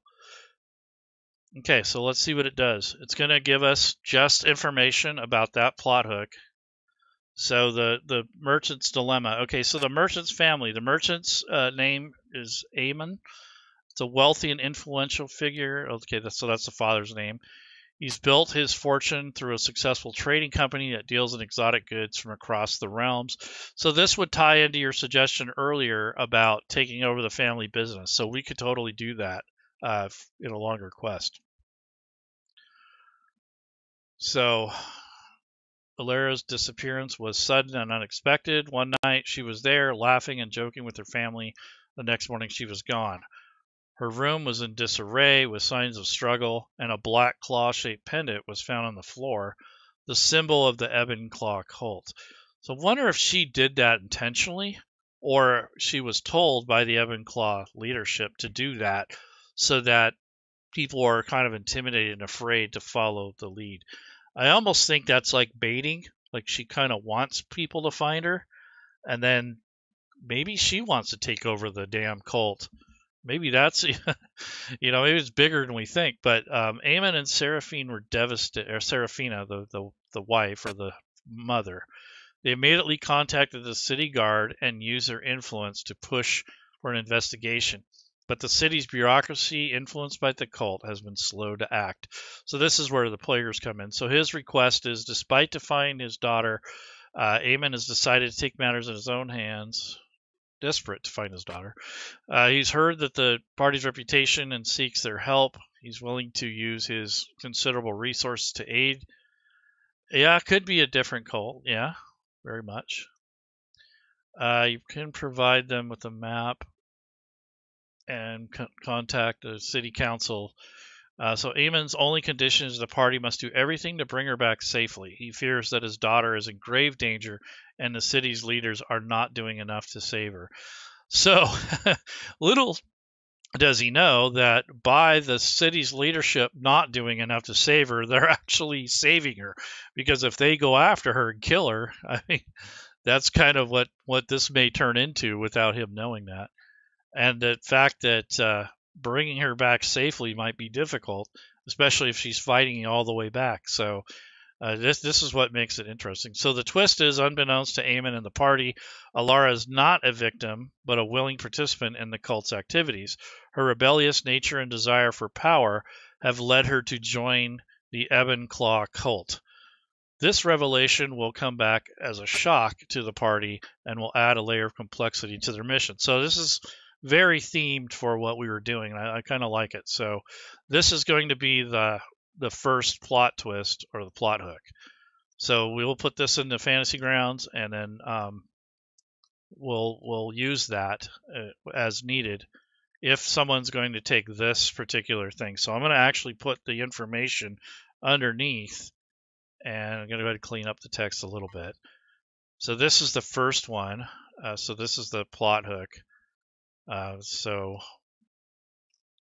okay, so let's see what it does. It's going to give us just information about that plot hook. So the merchant's dilemma. Okay, so the merchant's family. The merchant's name is Eamon. It's a wealthy and influential figure. Okay, so that's the father's name. He's built his fortune through a successful trading company that deals in exotic goods from across the realms. So this would tie into your suggestion earlier about taking over the family business. So we could totally do that in a longer quest. So Alara's disappearance was sudden and unexpected. One night she was there laughing and joking with her family. The next morning she was gone. Her room was in disarray with signs of struggle, and a black claw-shaped pendant was found on the floor, the symbol of the Ebon Claw cult. So I wonder if she did that intentionally, or she was told by the Ebon Claw leadership to do that so that people are kind of intimidated and afraid to follow the lead. I almost think that's like baiting, like she kind of wants people to find her, and then maybe she wants to take over the damn cult. Maybe that's, you know, maybe it's bigger than we think. But Eamon and Seraphine were devastated, or Seraphina, the wife or the mother. They immediately contacted the city guard and used their influence to push for an investigation. But the city's bureaucracy, influenced by the cult, has been slow to act. So this is where the players come in. So his request is, despite defying his daughter, Eamon has decided to take matters in his own hands. Desperate to find his daughter. He's heard that the party's reputation and seeks their help. He's willing to use his considerable resources to aid. Yeah, it could be a different cult. Yeah, very much. You can provide them with a map and contact the city council. So Eamon's only condition is the party must do everything to bring her back safely. He fears that his daughter is in grave danger and the city's leaders are not doing enough to save her. So little does he know that by the city's leadership not doing enough to save her, they're actually saving her. Because if they go after her and kill her, I mean, that's kind of what this may turn into without him knowing that. And the fact that bringing her back safely might be difficult, especially if she's fighting all the way back. So this is what makes it interesting. So the twist is, unbeknownst to Eamon and the party, Alara is not a victim, but a willing participant in the cult's activities. Her rebellious nature and desire for power have led her to join the Ebon Claw cult. This revelation will come back as a shock to the party and will add a layer of complexity to their mission. So this is very themed for what we were doing, and I kind of like it. So this is going to be the first plot twist, or the plot hook. So we will put this into Fantasy Grounds, and then we'll use that as needed if someone's going to take this particular thing. So I'm going to actually put the information underneath, and I'm going to go ahead and clean up the text a little bit. So this is the first one. So this is the plot hook. So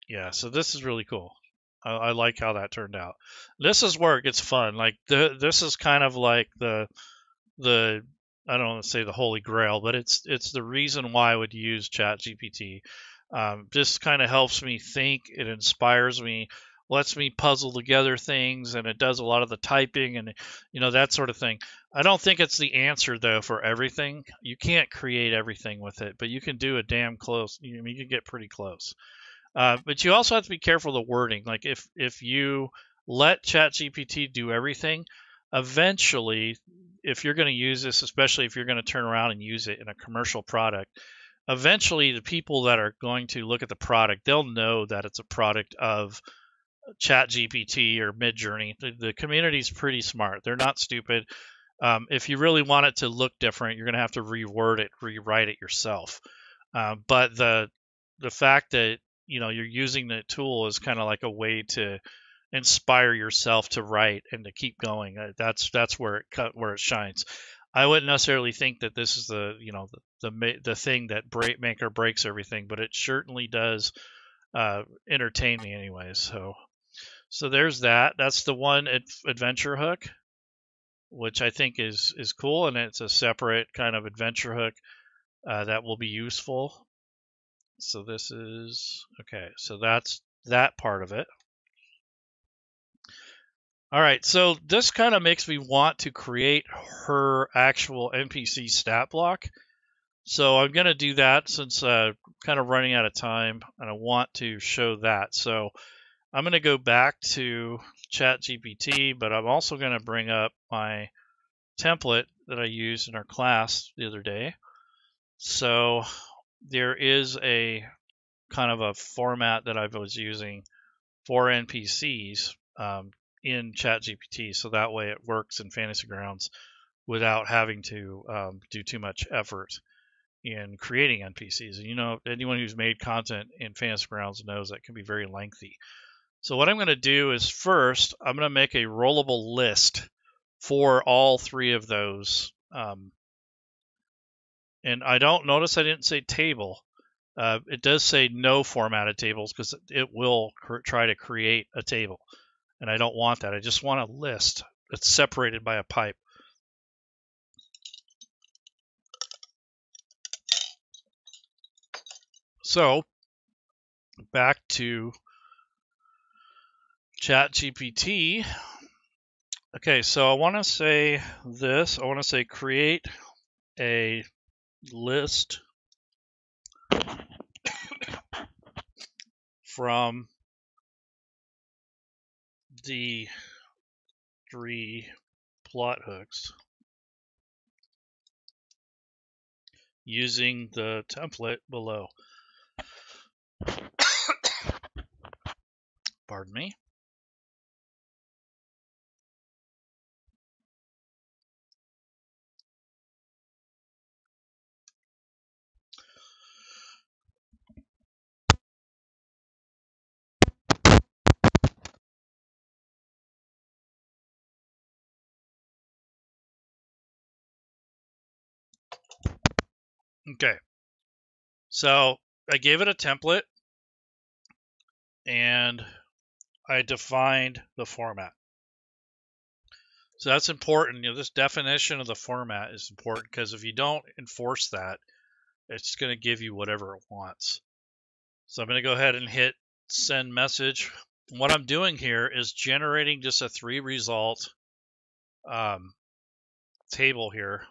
yeah, so this is really cool. I like how that turned out. This is work. It's fun. Like this is kind of like the I don't want to say the holy grail, but it's the reason why I would use ChatGPT. This kind of helps me think. It inspires me, lets me puzzle together things, and it does a lot of the typing and, you know, that sort of thing. I don't think it's the answer, though, for everything. You can't create everything with it, but you can do a damn close. I mean, you can get pretty close. But you also have to be careful of the wording. Like if you let ChatGPT do everything, eventually, if you're going to use this, especially if you're going to turn around and use it in a commercial product, eventually the people that are going to look at the product, they'll know that it's a product of ChatGPT or Midjourney. The community's pretty smart. They're not stupid. If you really want it to look different, you're going to have to reword it, rewrite it yourself. But the fact that, you know, you're using the tool is kind of like a way to inspire yourself to write and to keep going. That's where it shines. I wouldn't necessarily think that this is the, you know, the thing that make or breaks everything, but it certainly does entertain me anyway. So there's that. That's the one adventure hook, which I think is cool, and it's a separate kind of adventure hook that will be useful. So this is okay. So that's that part of it. All right. So this kind of makes me want to create her actual NPC stat block. So I'm going to do that since kind of running out of time, and I want to show that. So I'm going to go back to ChatGPT, but I'm also going to bring up my template that I used in our class the other day. So there is a kind of a format that I was using for NPCs in ChatGPT, so that way it works in Fantasy Grounds without having to do too much effort in creating NPCs. And you know, anyone who's made content in Fantasy Grounds knows that can be very lengthy. So what I'm going to do is first, I'm going to make a rollable list for all three of those. And I don't notice I didn't say table. It does say no formatted tables because it will try to create a table. And I don't want that. I just want a list that's separated by a pipe. So back to ChatGPT. Okay, so I want to say this. I want to say create a list from the three plot hooks using the template below. Pardon me. Okay, so I gave it a template and I defined the format. So that's important. You know, this definition of the format is important because if you don't enforce that, it's going to give you whatever it wants. So I'm going to go ahead and hit send message. And what I'm doing here is generating just a 3-result table here.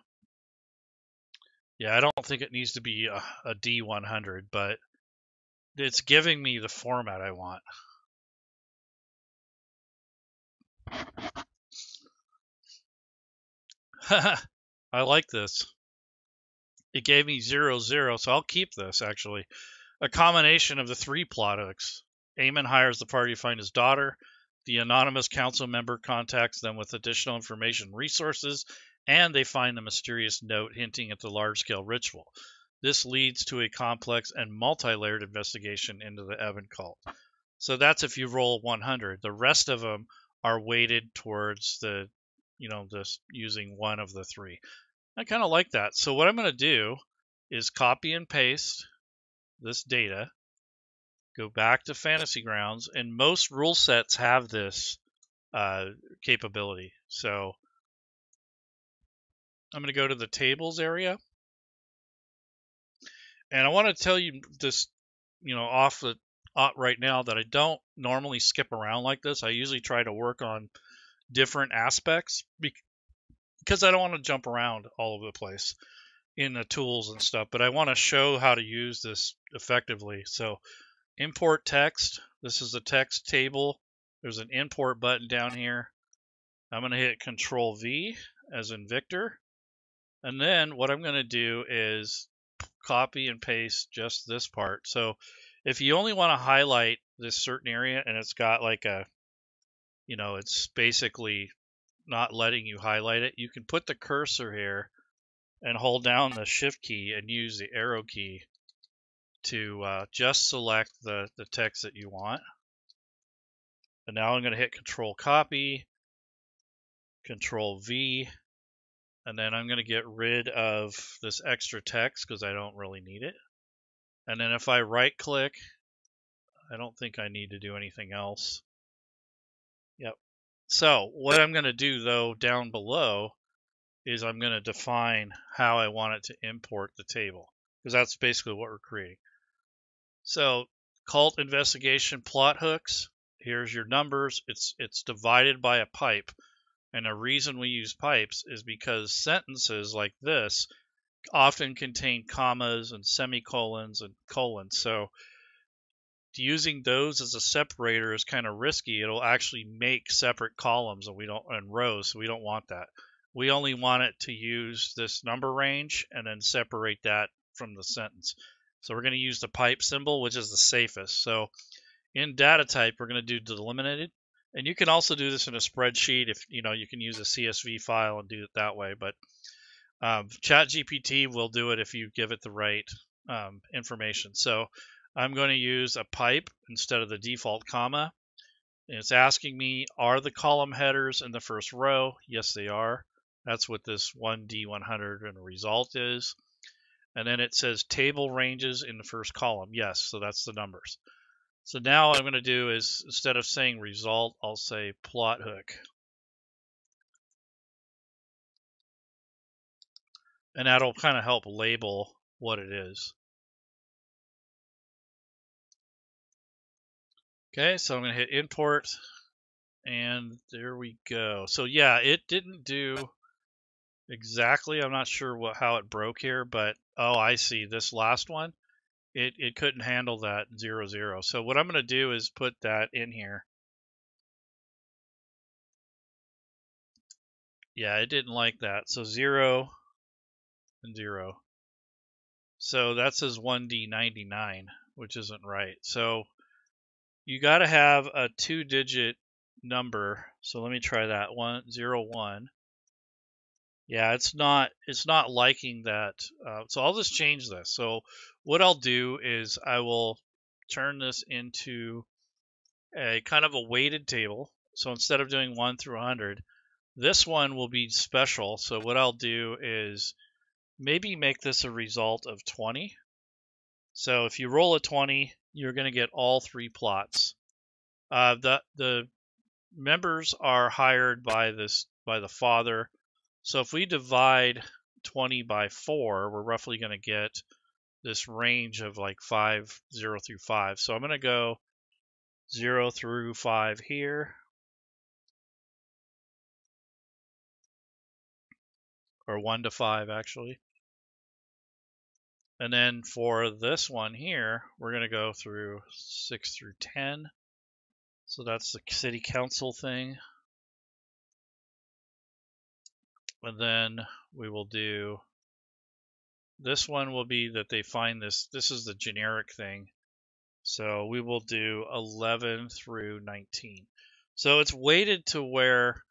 Yeah, I don't think it needs to be a D100, but it's giving me the format I want. I like this. It gave me 0, 0, so I'll keep this, actually. A combination of the three plot hooks. Eamon hires the party to find his daughter. The anonymous council member contacts them with additional information resources, and they find the mysterious note hinting at the large-scale ritual. This leads to a complex and multi-layered investigation into the Ebon cult. So that's if you roll 100. The rest of them are weighted towards the, you know, just using one of the three. I kind of like that. So what I'm going to do is copy and paste this data, go back to Fantasy Grounds, and most rule sets have this capability. So I'm going to go to the tables area, and I want to tell you this, you know, off the right now that I don't normally skip around like this. I usually try to work on different aspects because I don't want to jump around all over the place in the tools and stuff, but I want to show how to use this effectively. So import text. This is the text table. There's an import button down here. I'm going to hit Control V as in Victor. And then what I'm going to do is copy and paste just this part. So if you only want to highlight this certain area and it's got like a, you know, it's basically not letting you highlight it, you can put the cursor here and hold down the shift key and use the arrow key to just select the text that you want. And now I'm going to hit Control Copy, Control V. And then I'm going to get rid of this extra text because I don't really need it. And then if I right click, I don't think I need to do anything else. Yep. So what I'm going to do though down below is I'm going to define how I want it to import the table, because that's basically what we're creating. So cult investigation plot hooks. Here's your numbers. It's divided by a pipe. And the reason we use pipes is because sentences like this often contain commas and semicolons and colons. So using those as a separator is kind of risky. It'll actually make separate columns and rows, so we don't want that. We only want it to use this number range and then separate that from the sentence. So we're going to use the pipe symbol, which is the safest. So in data type, we're going to do delimited. And you can also do this in a spreadsheet if you know you can use a CSV file and do it that way. But ChatGPT will do it if you give it the right information. So I'm going to use a pipe instead of the default comma. And it's asking me, are the column headers in the first row? Yes, they are. That's what this 1D100 and result is. And then it says table ranges in the first column. Yes, so that's the numbers. So now what I'm going to do is, instead of saying result, I'll say plot hook. And that'll kind of help label what it is. Okay, so I'm going to hit import, and there we go. So yeah, it didn't do exactly, I'm not sure how it broke here, but oh, I see, this last one, it couldn't handle that 0, 0. So what I'm going to do is put that in here. Yeah, it didn't like that. So 0 and 0. So that says 1D99, which isn't right. So you got to have a 2-digit number. So let me try that 101. Yeah, it's not liking that. So I'll just change this. So what I'll do is I will turn this into a kind of a weighted table. So instead of doing 1 through 100, this one will be special. So what I'll do is maybe make this a result of 20. So if you roll a 20, you're going to get all 3 plots. The members are hired by the father. So if we divide 20 by 4, we're roughly going to get this range of like 0 through 5. So I'm going to go 0 through 5 here, or 1 to 5 actually. And then for this one here, we're going to go through 6 through 10. So that's the city council thing. And then we will do, this one will be that they find this, this is the generic thing. So we will do 11 through 19. So it's weighted to where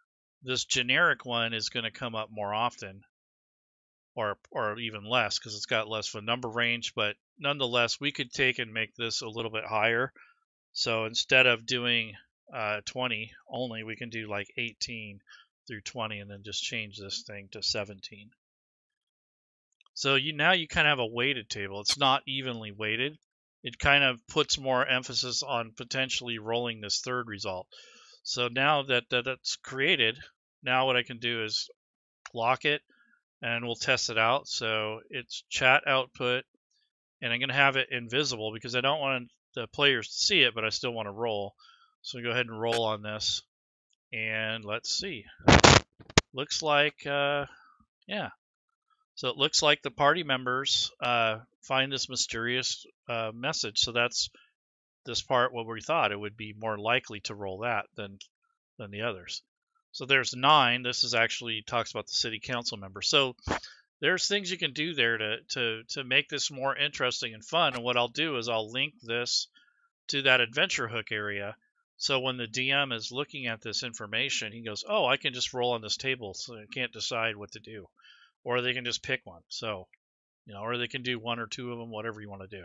this generic one is going to come up more often. Or even less, because it's got less of a number range, but nonetheless, we could take and make this a little bit higher. So instead of doing 20 only, we can do like 18 through 20, and then just change this thing to 17. So now you kind of have a weighted table. It's not evenly weighted. It kind of puts more emphasis on potentially rolling this third result. So now that's created, now what I can do is lock it, and we'll test it out. So it's chat output, and I'm going to have it invisible because I don't want the players to see it, but I still want to roll. So go ahead and roll on this, and let's see. Looks like, yeah. So it looks like the party members find this mysterious message. So that's this part what we thought. It would be more likely to roll that than the others. So there's 9. This is actually talks about the city council member. So there's things you can do there to make this more interesting and fun. And what I'll do is I'll link this to that adventure hook area. So when the DM is looking at this information, he goes, oh, I can just roll on this table, so they can't decide what to do. Or they can just pick one. So, you know, or they can do 1 or 2 of them, whatever you want to do.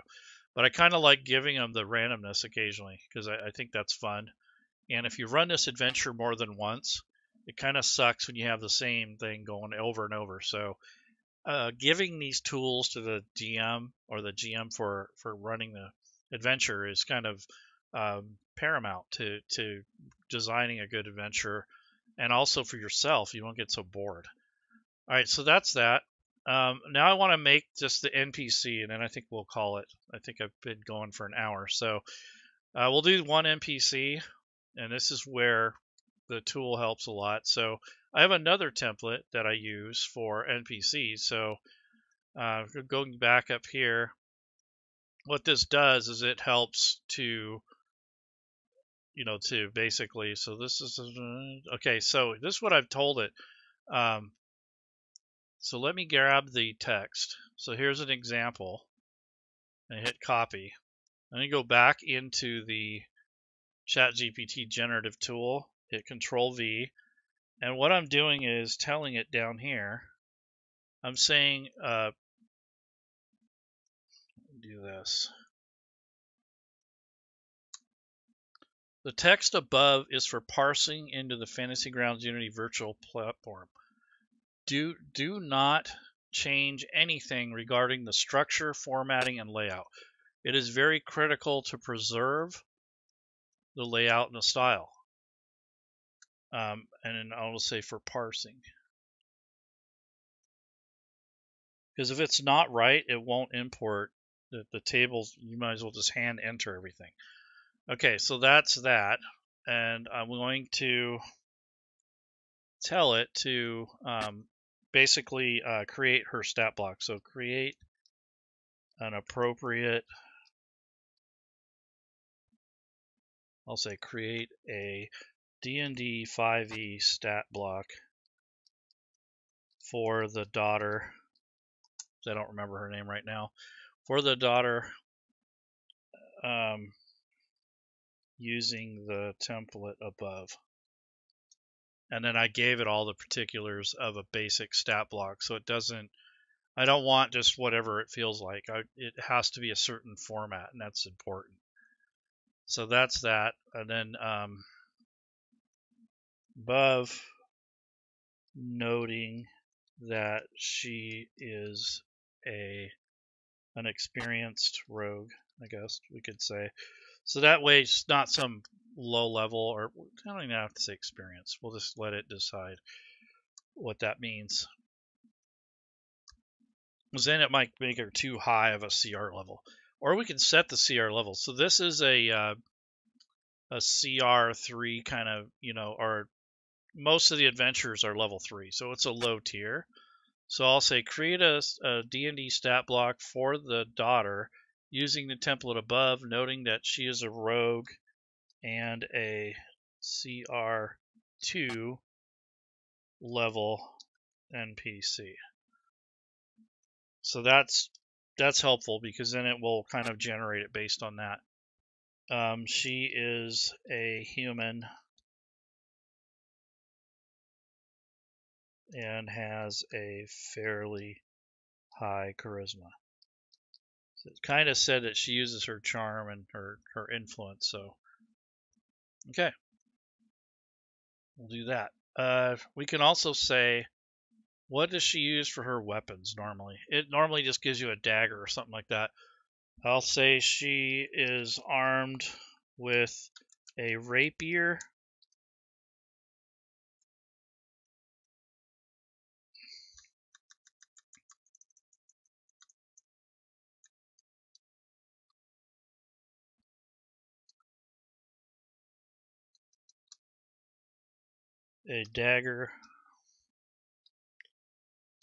But I kind of like giving them the randomness occasionally because I think that's fun. And if you run this adventure more than once, it kind of sucks when you have the same thing going over and over. So giving these tools to the DM or the GM for running the adventure is kind of paramount to designing a good adventure. And also for yourself, you won't get so bored. All right, so that's that. Now I want to make just the NPC, and then I think we'll call it. I think I've been going for an hour. So we'll do one NPC, and this is where the tool helps a lot. So I have another template that I use for NPCs. So going back up here, what this does is it helps to, you know, to basically, so this is, okay, so this is what I've told it. So let me grab the text. So here's an example. I hit copy. Let me go back into the ChatGPT generative tool, hit Control V, and what I'm doing is telling it down here, I'm saying, do this. The text above is for parsing into the Fantasy Grounds Unity virtual platform. Do not change anything regarding the structure, formatting, and layout. It is very critical to preserve the layout and the style. And I will say for parsing. Because if it's not right, it won't import the tables. You might as well just hand enter everything. Okay, so that's that. And I'm going to tell it to basically create her stat block. So create an appropriate, I'll say create a D&D 5E stat block for the daughter. I don't remember her name right now. For the daughter, using the template above. And then I gave it all the particulars of a basic stat block, so it doesn't, I don't want just whatever it feels like. It has to be a certain format, and that's important. So that's that. And then above, noting that she is an experienced rogue, I guess we could say. So that way it's not some low level, or I don't even have to say experience. We'll just let it decide what that means. Because then it might make her too high of a CR level. Or we can set the CR level. So this is a CR3 kind of, you know, or most of the adventures are level 3. So it's a low tier. So I'll say create a D&D stat block for the daughter using the template above, noting that she is a rogue and a CR2 level NPC. So that's helpful, because then it will kind of generate it based on that. She is a human and has a fairly high charisma. So it kind of said that she uses her charm and her influence. So okay, we'll do that. We can also say, what does she use for her weapons normally? It normally just gives you a dagger or something like that. I'll say she is armed with a rapier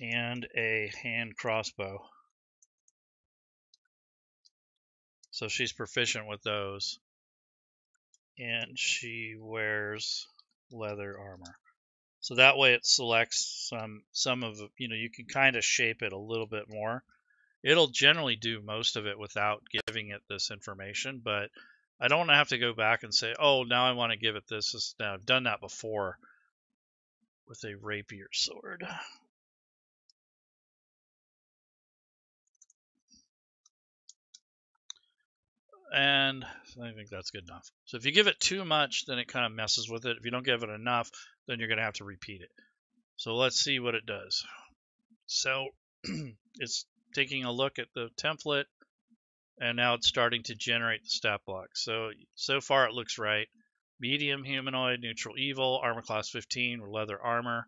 and a hand crossbow. So she's proficient with those, and she wears leather armor. So that way it selects some of, you know, you can kind of shape it a little bit more. It'll generally do most of it without giving it this information, but I don't want to have to go back and say, oh, now I want to give it this. Now I've done that before with a rapier sword. And I think that's good enough. So if you give it too much, then it kind of messes with it. If you don't give it enough, then you're going to have to repeat it. So let's see what it does. So it's taking a look at the template, and now it's starting to generate the stat block. So far it looks right. Medium humanoid, neutral evil, armor class 15, leather armor.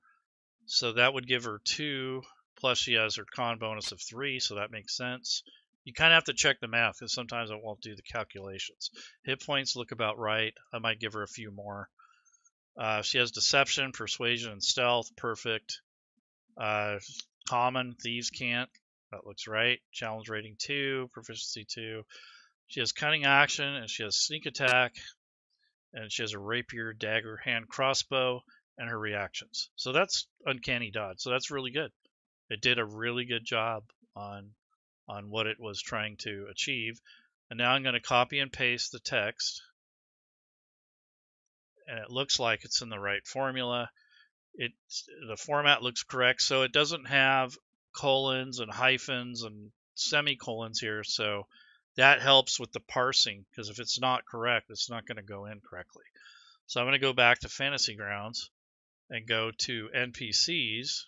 So that would give her 2, plus she has her con bonus of 3, so that makes sense. You kind of have to check the math, because sometimes it won't do the calculations. Hit points look about right. I might give her a few more. She has deception, persuasion, and stealth. Perfect. Common, thieves can't. That looks right. Challenge rating 2, proficiency 2. She has cunning action, and she has sneak attack. And she has a rapier, dagger, hand crossbow, and her reactions. So that's uncanny dodge. So that's really good. It did a really good job on what it was trying to achieve. And now I'm going to copy and paste the text and it looks like it's in the right formula. The format looks correct, so it doesn't have colons and hyphens and semicolons here, so that helps with the parsing, because if it's not correct, it's not going to go in correctly. So I'm going to go back to Fantasy Grounds and go to NPCs.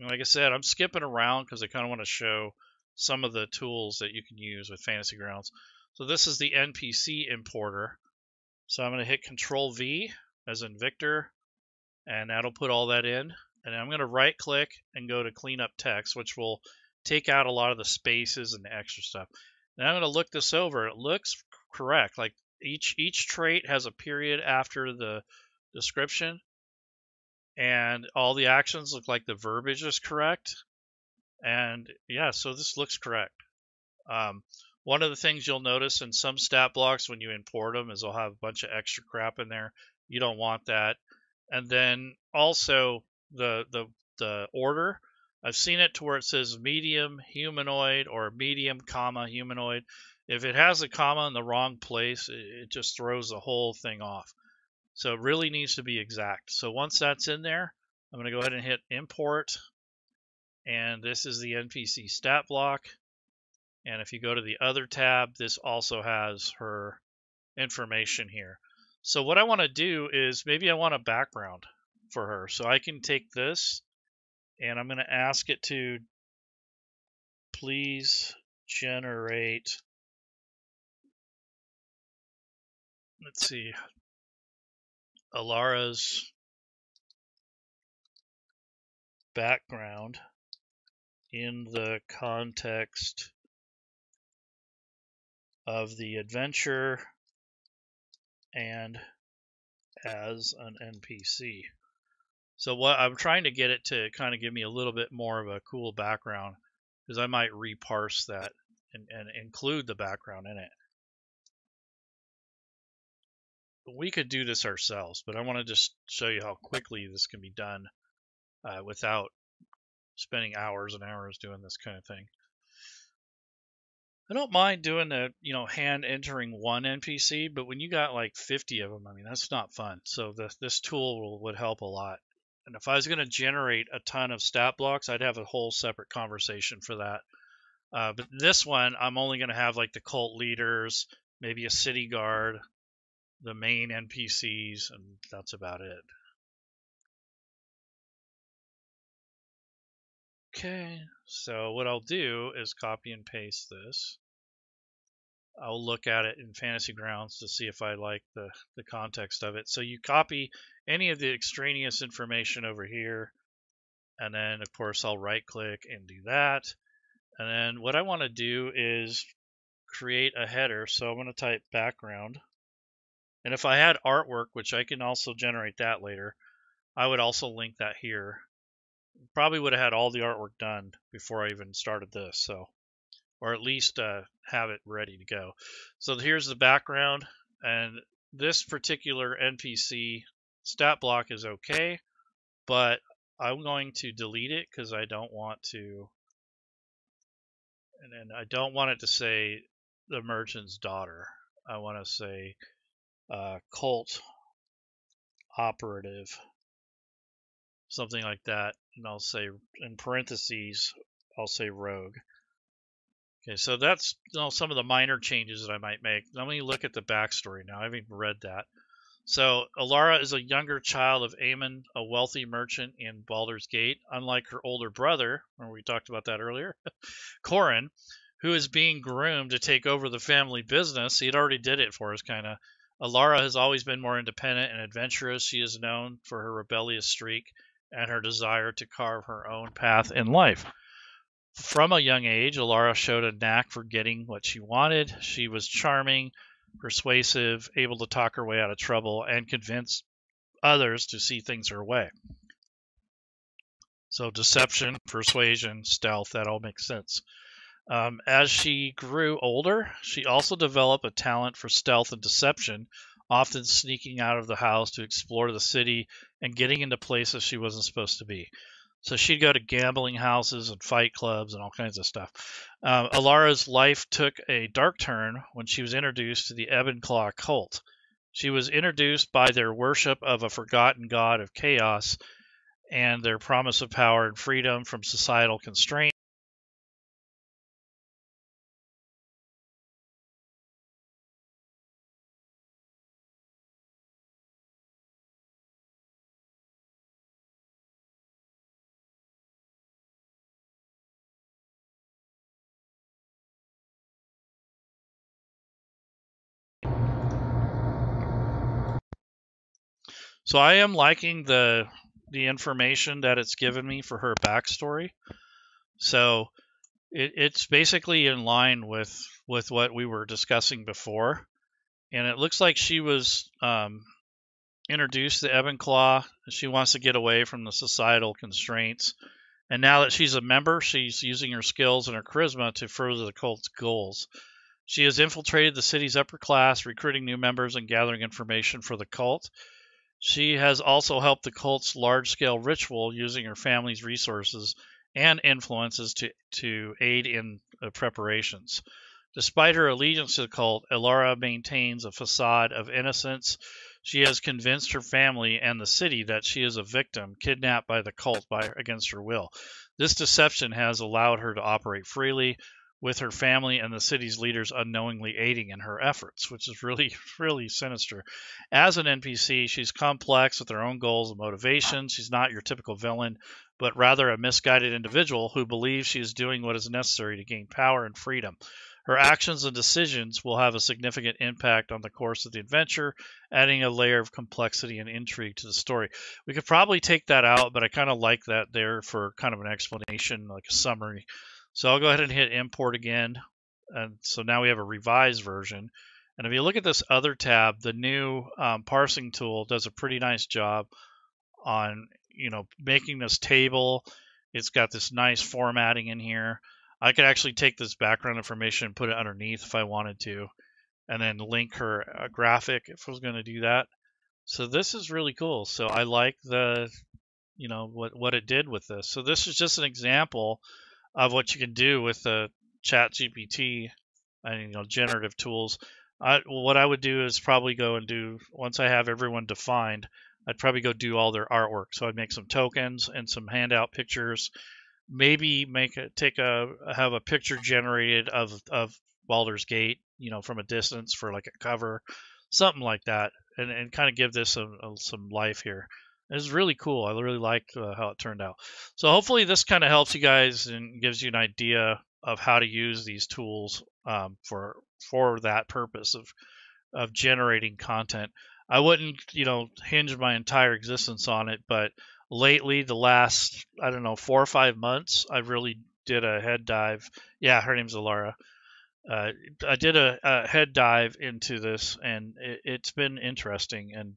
And like I said, I'm skipping around because I kind of want to show some of the tools that you can use with Fantasy Grounds. So this is the NPC importer. So I'm going to hit Control V as in Victor, and that'll put all that in. And I'm going to right click and go to clean up text, which will take out a lot of the spaces and the extra stuff. Now I'm going to look this over. It looks correct. Like each trait has a period after the description, and all the actions look like the verbiage is correct. And yeah, so this looks correct. One of the things you'll notice in some stat blocks when you import them is they'll have a bunch of extra crap in there. You don't want that. And then also the order. I've seen it to where it says medium humanoid or medium comma humanoid. If it has a comma in the wrong place, it just throws the whole thing off. So it really needs to be exact. So once that's in there, I'm going to go ahead and hit import. And this is the NPC stat block. And if you go to the other tab, this also has her information here. So what I want to do is maybe I want a background for her. So I can take this, and I'm going to ask it to please generate, let's see, Alara's background in the context of the adventure and as an NPC. So what I'm trying to get it to kind of give me a little bit more of a cool background, because I might reparse that and include the background in it. We could do this ourselves, but I want to just show you how quickly this can be done without spending hours and hours doing this kind of thing. I don't mind doing the, you know, hand entering one NPC, but when you got like 50 of them, I mean, that's not fun. So this tool would help a lot. And if I was going to generate a ton of stat blocks, I'd have a whole separate conversation for that. But this one, I'm only going to have like the cult leaders, maybe a city guard, the main NPCs, and that's about it. Okay, so what I'll do is copy and paste this. I'll look at it in Fantasy Grounds to see if I like the context of it. So you copy any of the extraneous information over here, and then of course I'll right click and do that. And then what I want to do is create a header. So I'm going to type background. And if I had artwork, which I can also generate that later, I would also link that here. Probably would have had all the artwork done before I even started this, so, or at least have it ready to go. So here's the background, and this particular NPC stat block is okay, but I'm going to delete it because I don't want to, and then I don't want it to say the merchant's daughter. I want to say cult operative, something like that. And I'll say, in parentheses, I'll say rogue. Okay, so that's, you know, some of the minor changes that I might make. Let me look at the backstory now. I haven't even read that. So Alara is a younger child of Eamon, a wealthy merchant in Baldur's Gate, unlike her older brother, remember we talked about that earlier, Corrin, who is being groomed to take over the family business. He had already did it for us, kind of. Alara has always been more independent and adventurous. She is known for her rebellious streak and her desire to carve her own path in life. From a young age, Alara showed a knack for getting what she wanted. She was charming, persuasive, able to talk her way out of trouble, and convince others to see things her way. So deception, persuasion, stealth, that all makes sense. As she grew older, she also developed a talent for stealth and deception, often sneaking out of the house to explore the city and getting into places she wasn't supposed to be. So she'd go to gambling houses and fight clubs and all kinds of stuff. Alara's life took a dark turn when she was introduced to the Ebon Claw cult. She was introduced by their worship of a forgotten god of chaos and their promise of power and freedom from societal constraints. So I am liking the information that it's given me for her backstory. So it's basically in line with what we were discussing before. And it looks like she was introduced to Ebon Claw. She wants to get away from the societal constraints. And now that she's a member, she's using her skills and her charisma to further the cult's goals. She has infiltrated the city's upper class, recruiting new members and gathering information for the cult. She has also helped the cult's large-scale ritual using her family's resources and influences to aid in preparations. Despite her allegiance to the cult, Alara maintains a facade of innocence. She has convinced her family and the city that she is a victim, kidnapped by the cult against her will. This deception has allowed her to operate freely, with her family and the city's leaders unknowingly aiding in her efforts, which is really, really sinister. As an NPC, she's complex with her own goals and motivations. She's not your typical villain, but rather a misguided individual who believes she is doing what is necessary to gain power and freedom. Her actions and decisions will have a significant impact on the course of the adventure, adding a layer of complexity and intrigue to the story. We could probably take that out, but I kind of like that there for kind of an explanation, like a summary. So I'll go ahead and hit import again. And so now we have a revised version. And if you look at this other tab, the new parsing tool does a pretty nice job on, you know, making this table. It's got this nice formatting in here. I could actually take this background information and put it underneath if I wanted to, and then link her a graphic if I was going to do that. So this is really cool. So I like the, you know, what it did with this. So this is just an example of what you can do with the ChatGPT and, you know, generative tools. What I would do is probably go and do, once I have everyone defined, I'd probably go do all their artwork. So I'd make some tokens and some handout pictures. Maybe have a picture generated of Baldur's Gate, you know, from a distance for like a cover, something like that, and kind of give this some life here. It's really cool. I really liked how it turned out. So hopefully this kind of helps you guys and gives you an idea of how to use these tools for that purpose of generating content. I wouldn't, you know, hinge my entire existence on it, but lately, the last, I don't know, 4 or 5 months, I really did a head dive. Yeah, her name's Alara. I did a head dive into this, and it's been interesting, and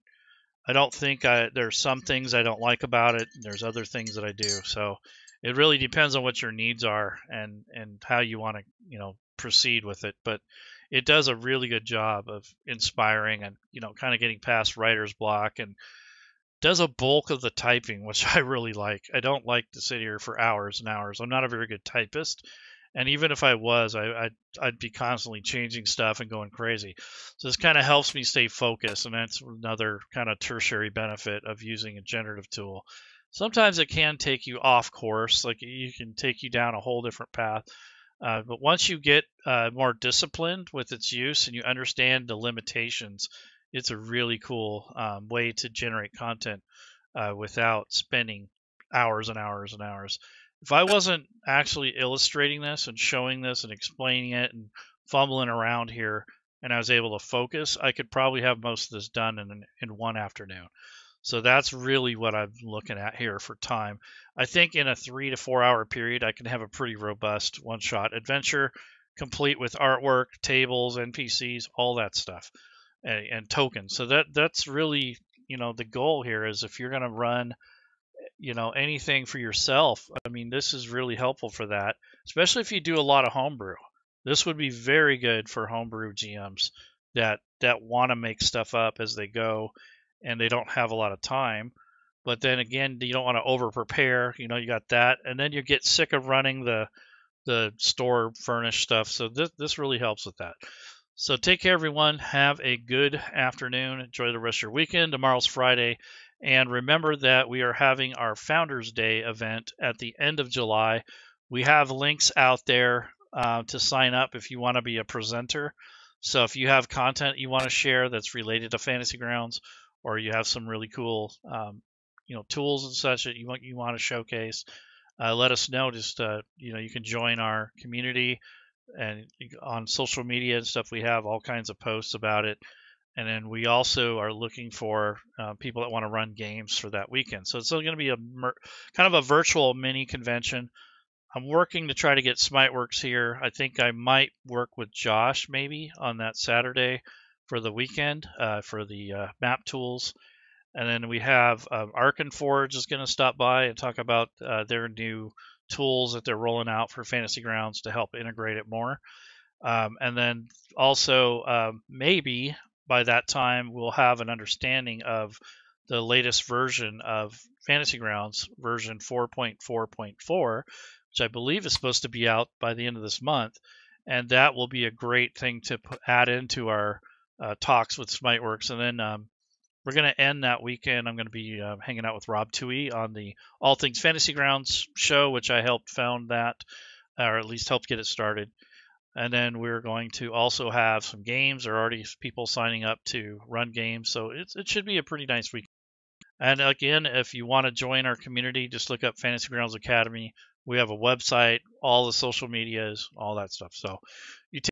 I don't think there's some things I don't like about it, and there's other things that I do. So it really depends on what your needs are and how you want to, you know, proceed with it. But it does a really good job of inspiring and, you know, kind of getting past writer's block, and does a bulk of the typing, which I really like. I don't like to sit here for hours and hours. I'm not a very good typist. And even if I was, I'd be constantly changing stuff and going crazy. So this kind of helps me stay focused, and that's another kind of tertiary benefit of using a generative tool. Sometimes it can take you off course, like you can take you down a whole different path. But once you get more disciplined with its use and you understand the limitations, it's a really cool way to generate content without spending hours and hours and hours. If I wasn't actually illustrating this and showing this and explaining it and fumbling around here, and I was able to focus, I could probably have most of this done in one afternoon. So that's really what I'm looking at here for time. I think in a 3 to 4 hour period, I can have a pretty robust one-shot adventure, complete with artwork, tables, NPCs, all that stuff, and tokens. So that's really, you know, the goal here is if you're going to run, you know, anything for yourself, I mean, this is really helpful for that, especially if you do a lot of homebrew. This would be very good for homebrew GMs that want to make stuff up as they go, and they don't have a lot of time. But then again, you don't want to over prepare, you know, you got that, and then you get sick of running the store furnished stuff. So this really helps with that. So take care, everyone. Have a good afternoon. Enjoy the rest of your weekend. Tomorrow's Friday. And remember that we are having our Founders Day event at the end of July. We have links out there to sign up if you want to be a presenter. So if you have content you want to share that's related to Fantasy Grounds, or you have some really cool tools and such that you want to showcase, let us know. Just you can join our community. And on social media and stuff, we have all kinds of posts about it. And then we also are looking for people that want to run games for that weekend. So it's still going to be kind of a virtual mini convention. I'm working to try to get Smiteworks here. I think I might work with Josh maybe on that Saturday for the weekend for the map tools. And then we have Arkenforge is going to stop by and talk about their new tools that they're rolling out for Fantasy Grounds to help integrate it more. And then also maybe by that time we'll have an understanding of the latest version of Fantasy Grounds, version 4.4.4, which I believe is supposed to be out by the end of this month. And that will be a great thing to add into our talks with Smiteworks. And then we're going to end that weekend. I'm going to be hanging out with Rob Tui on the All Things Fantasy Grounds show, which I helped found that, or at least helped get it started. And then we're going to also have some games. There are already people signing up to run games, so it should be a pretty nice weekend. And again, if you want to join our community, just look up Fantasy Grounds Academy. We have a website, all the social medias, all that stuff. So you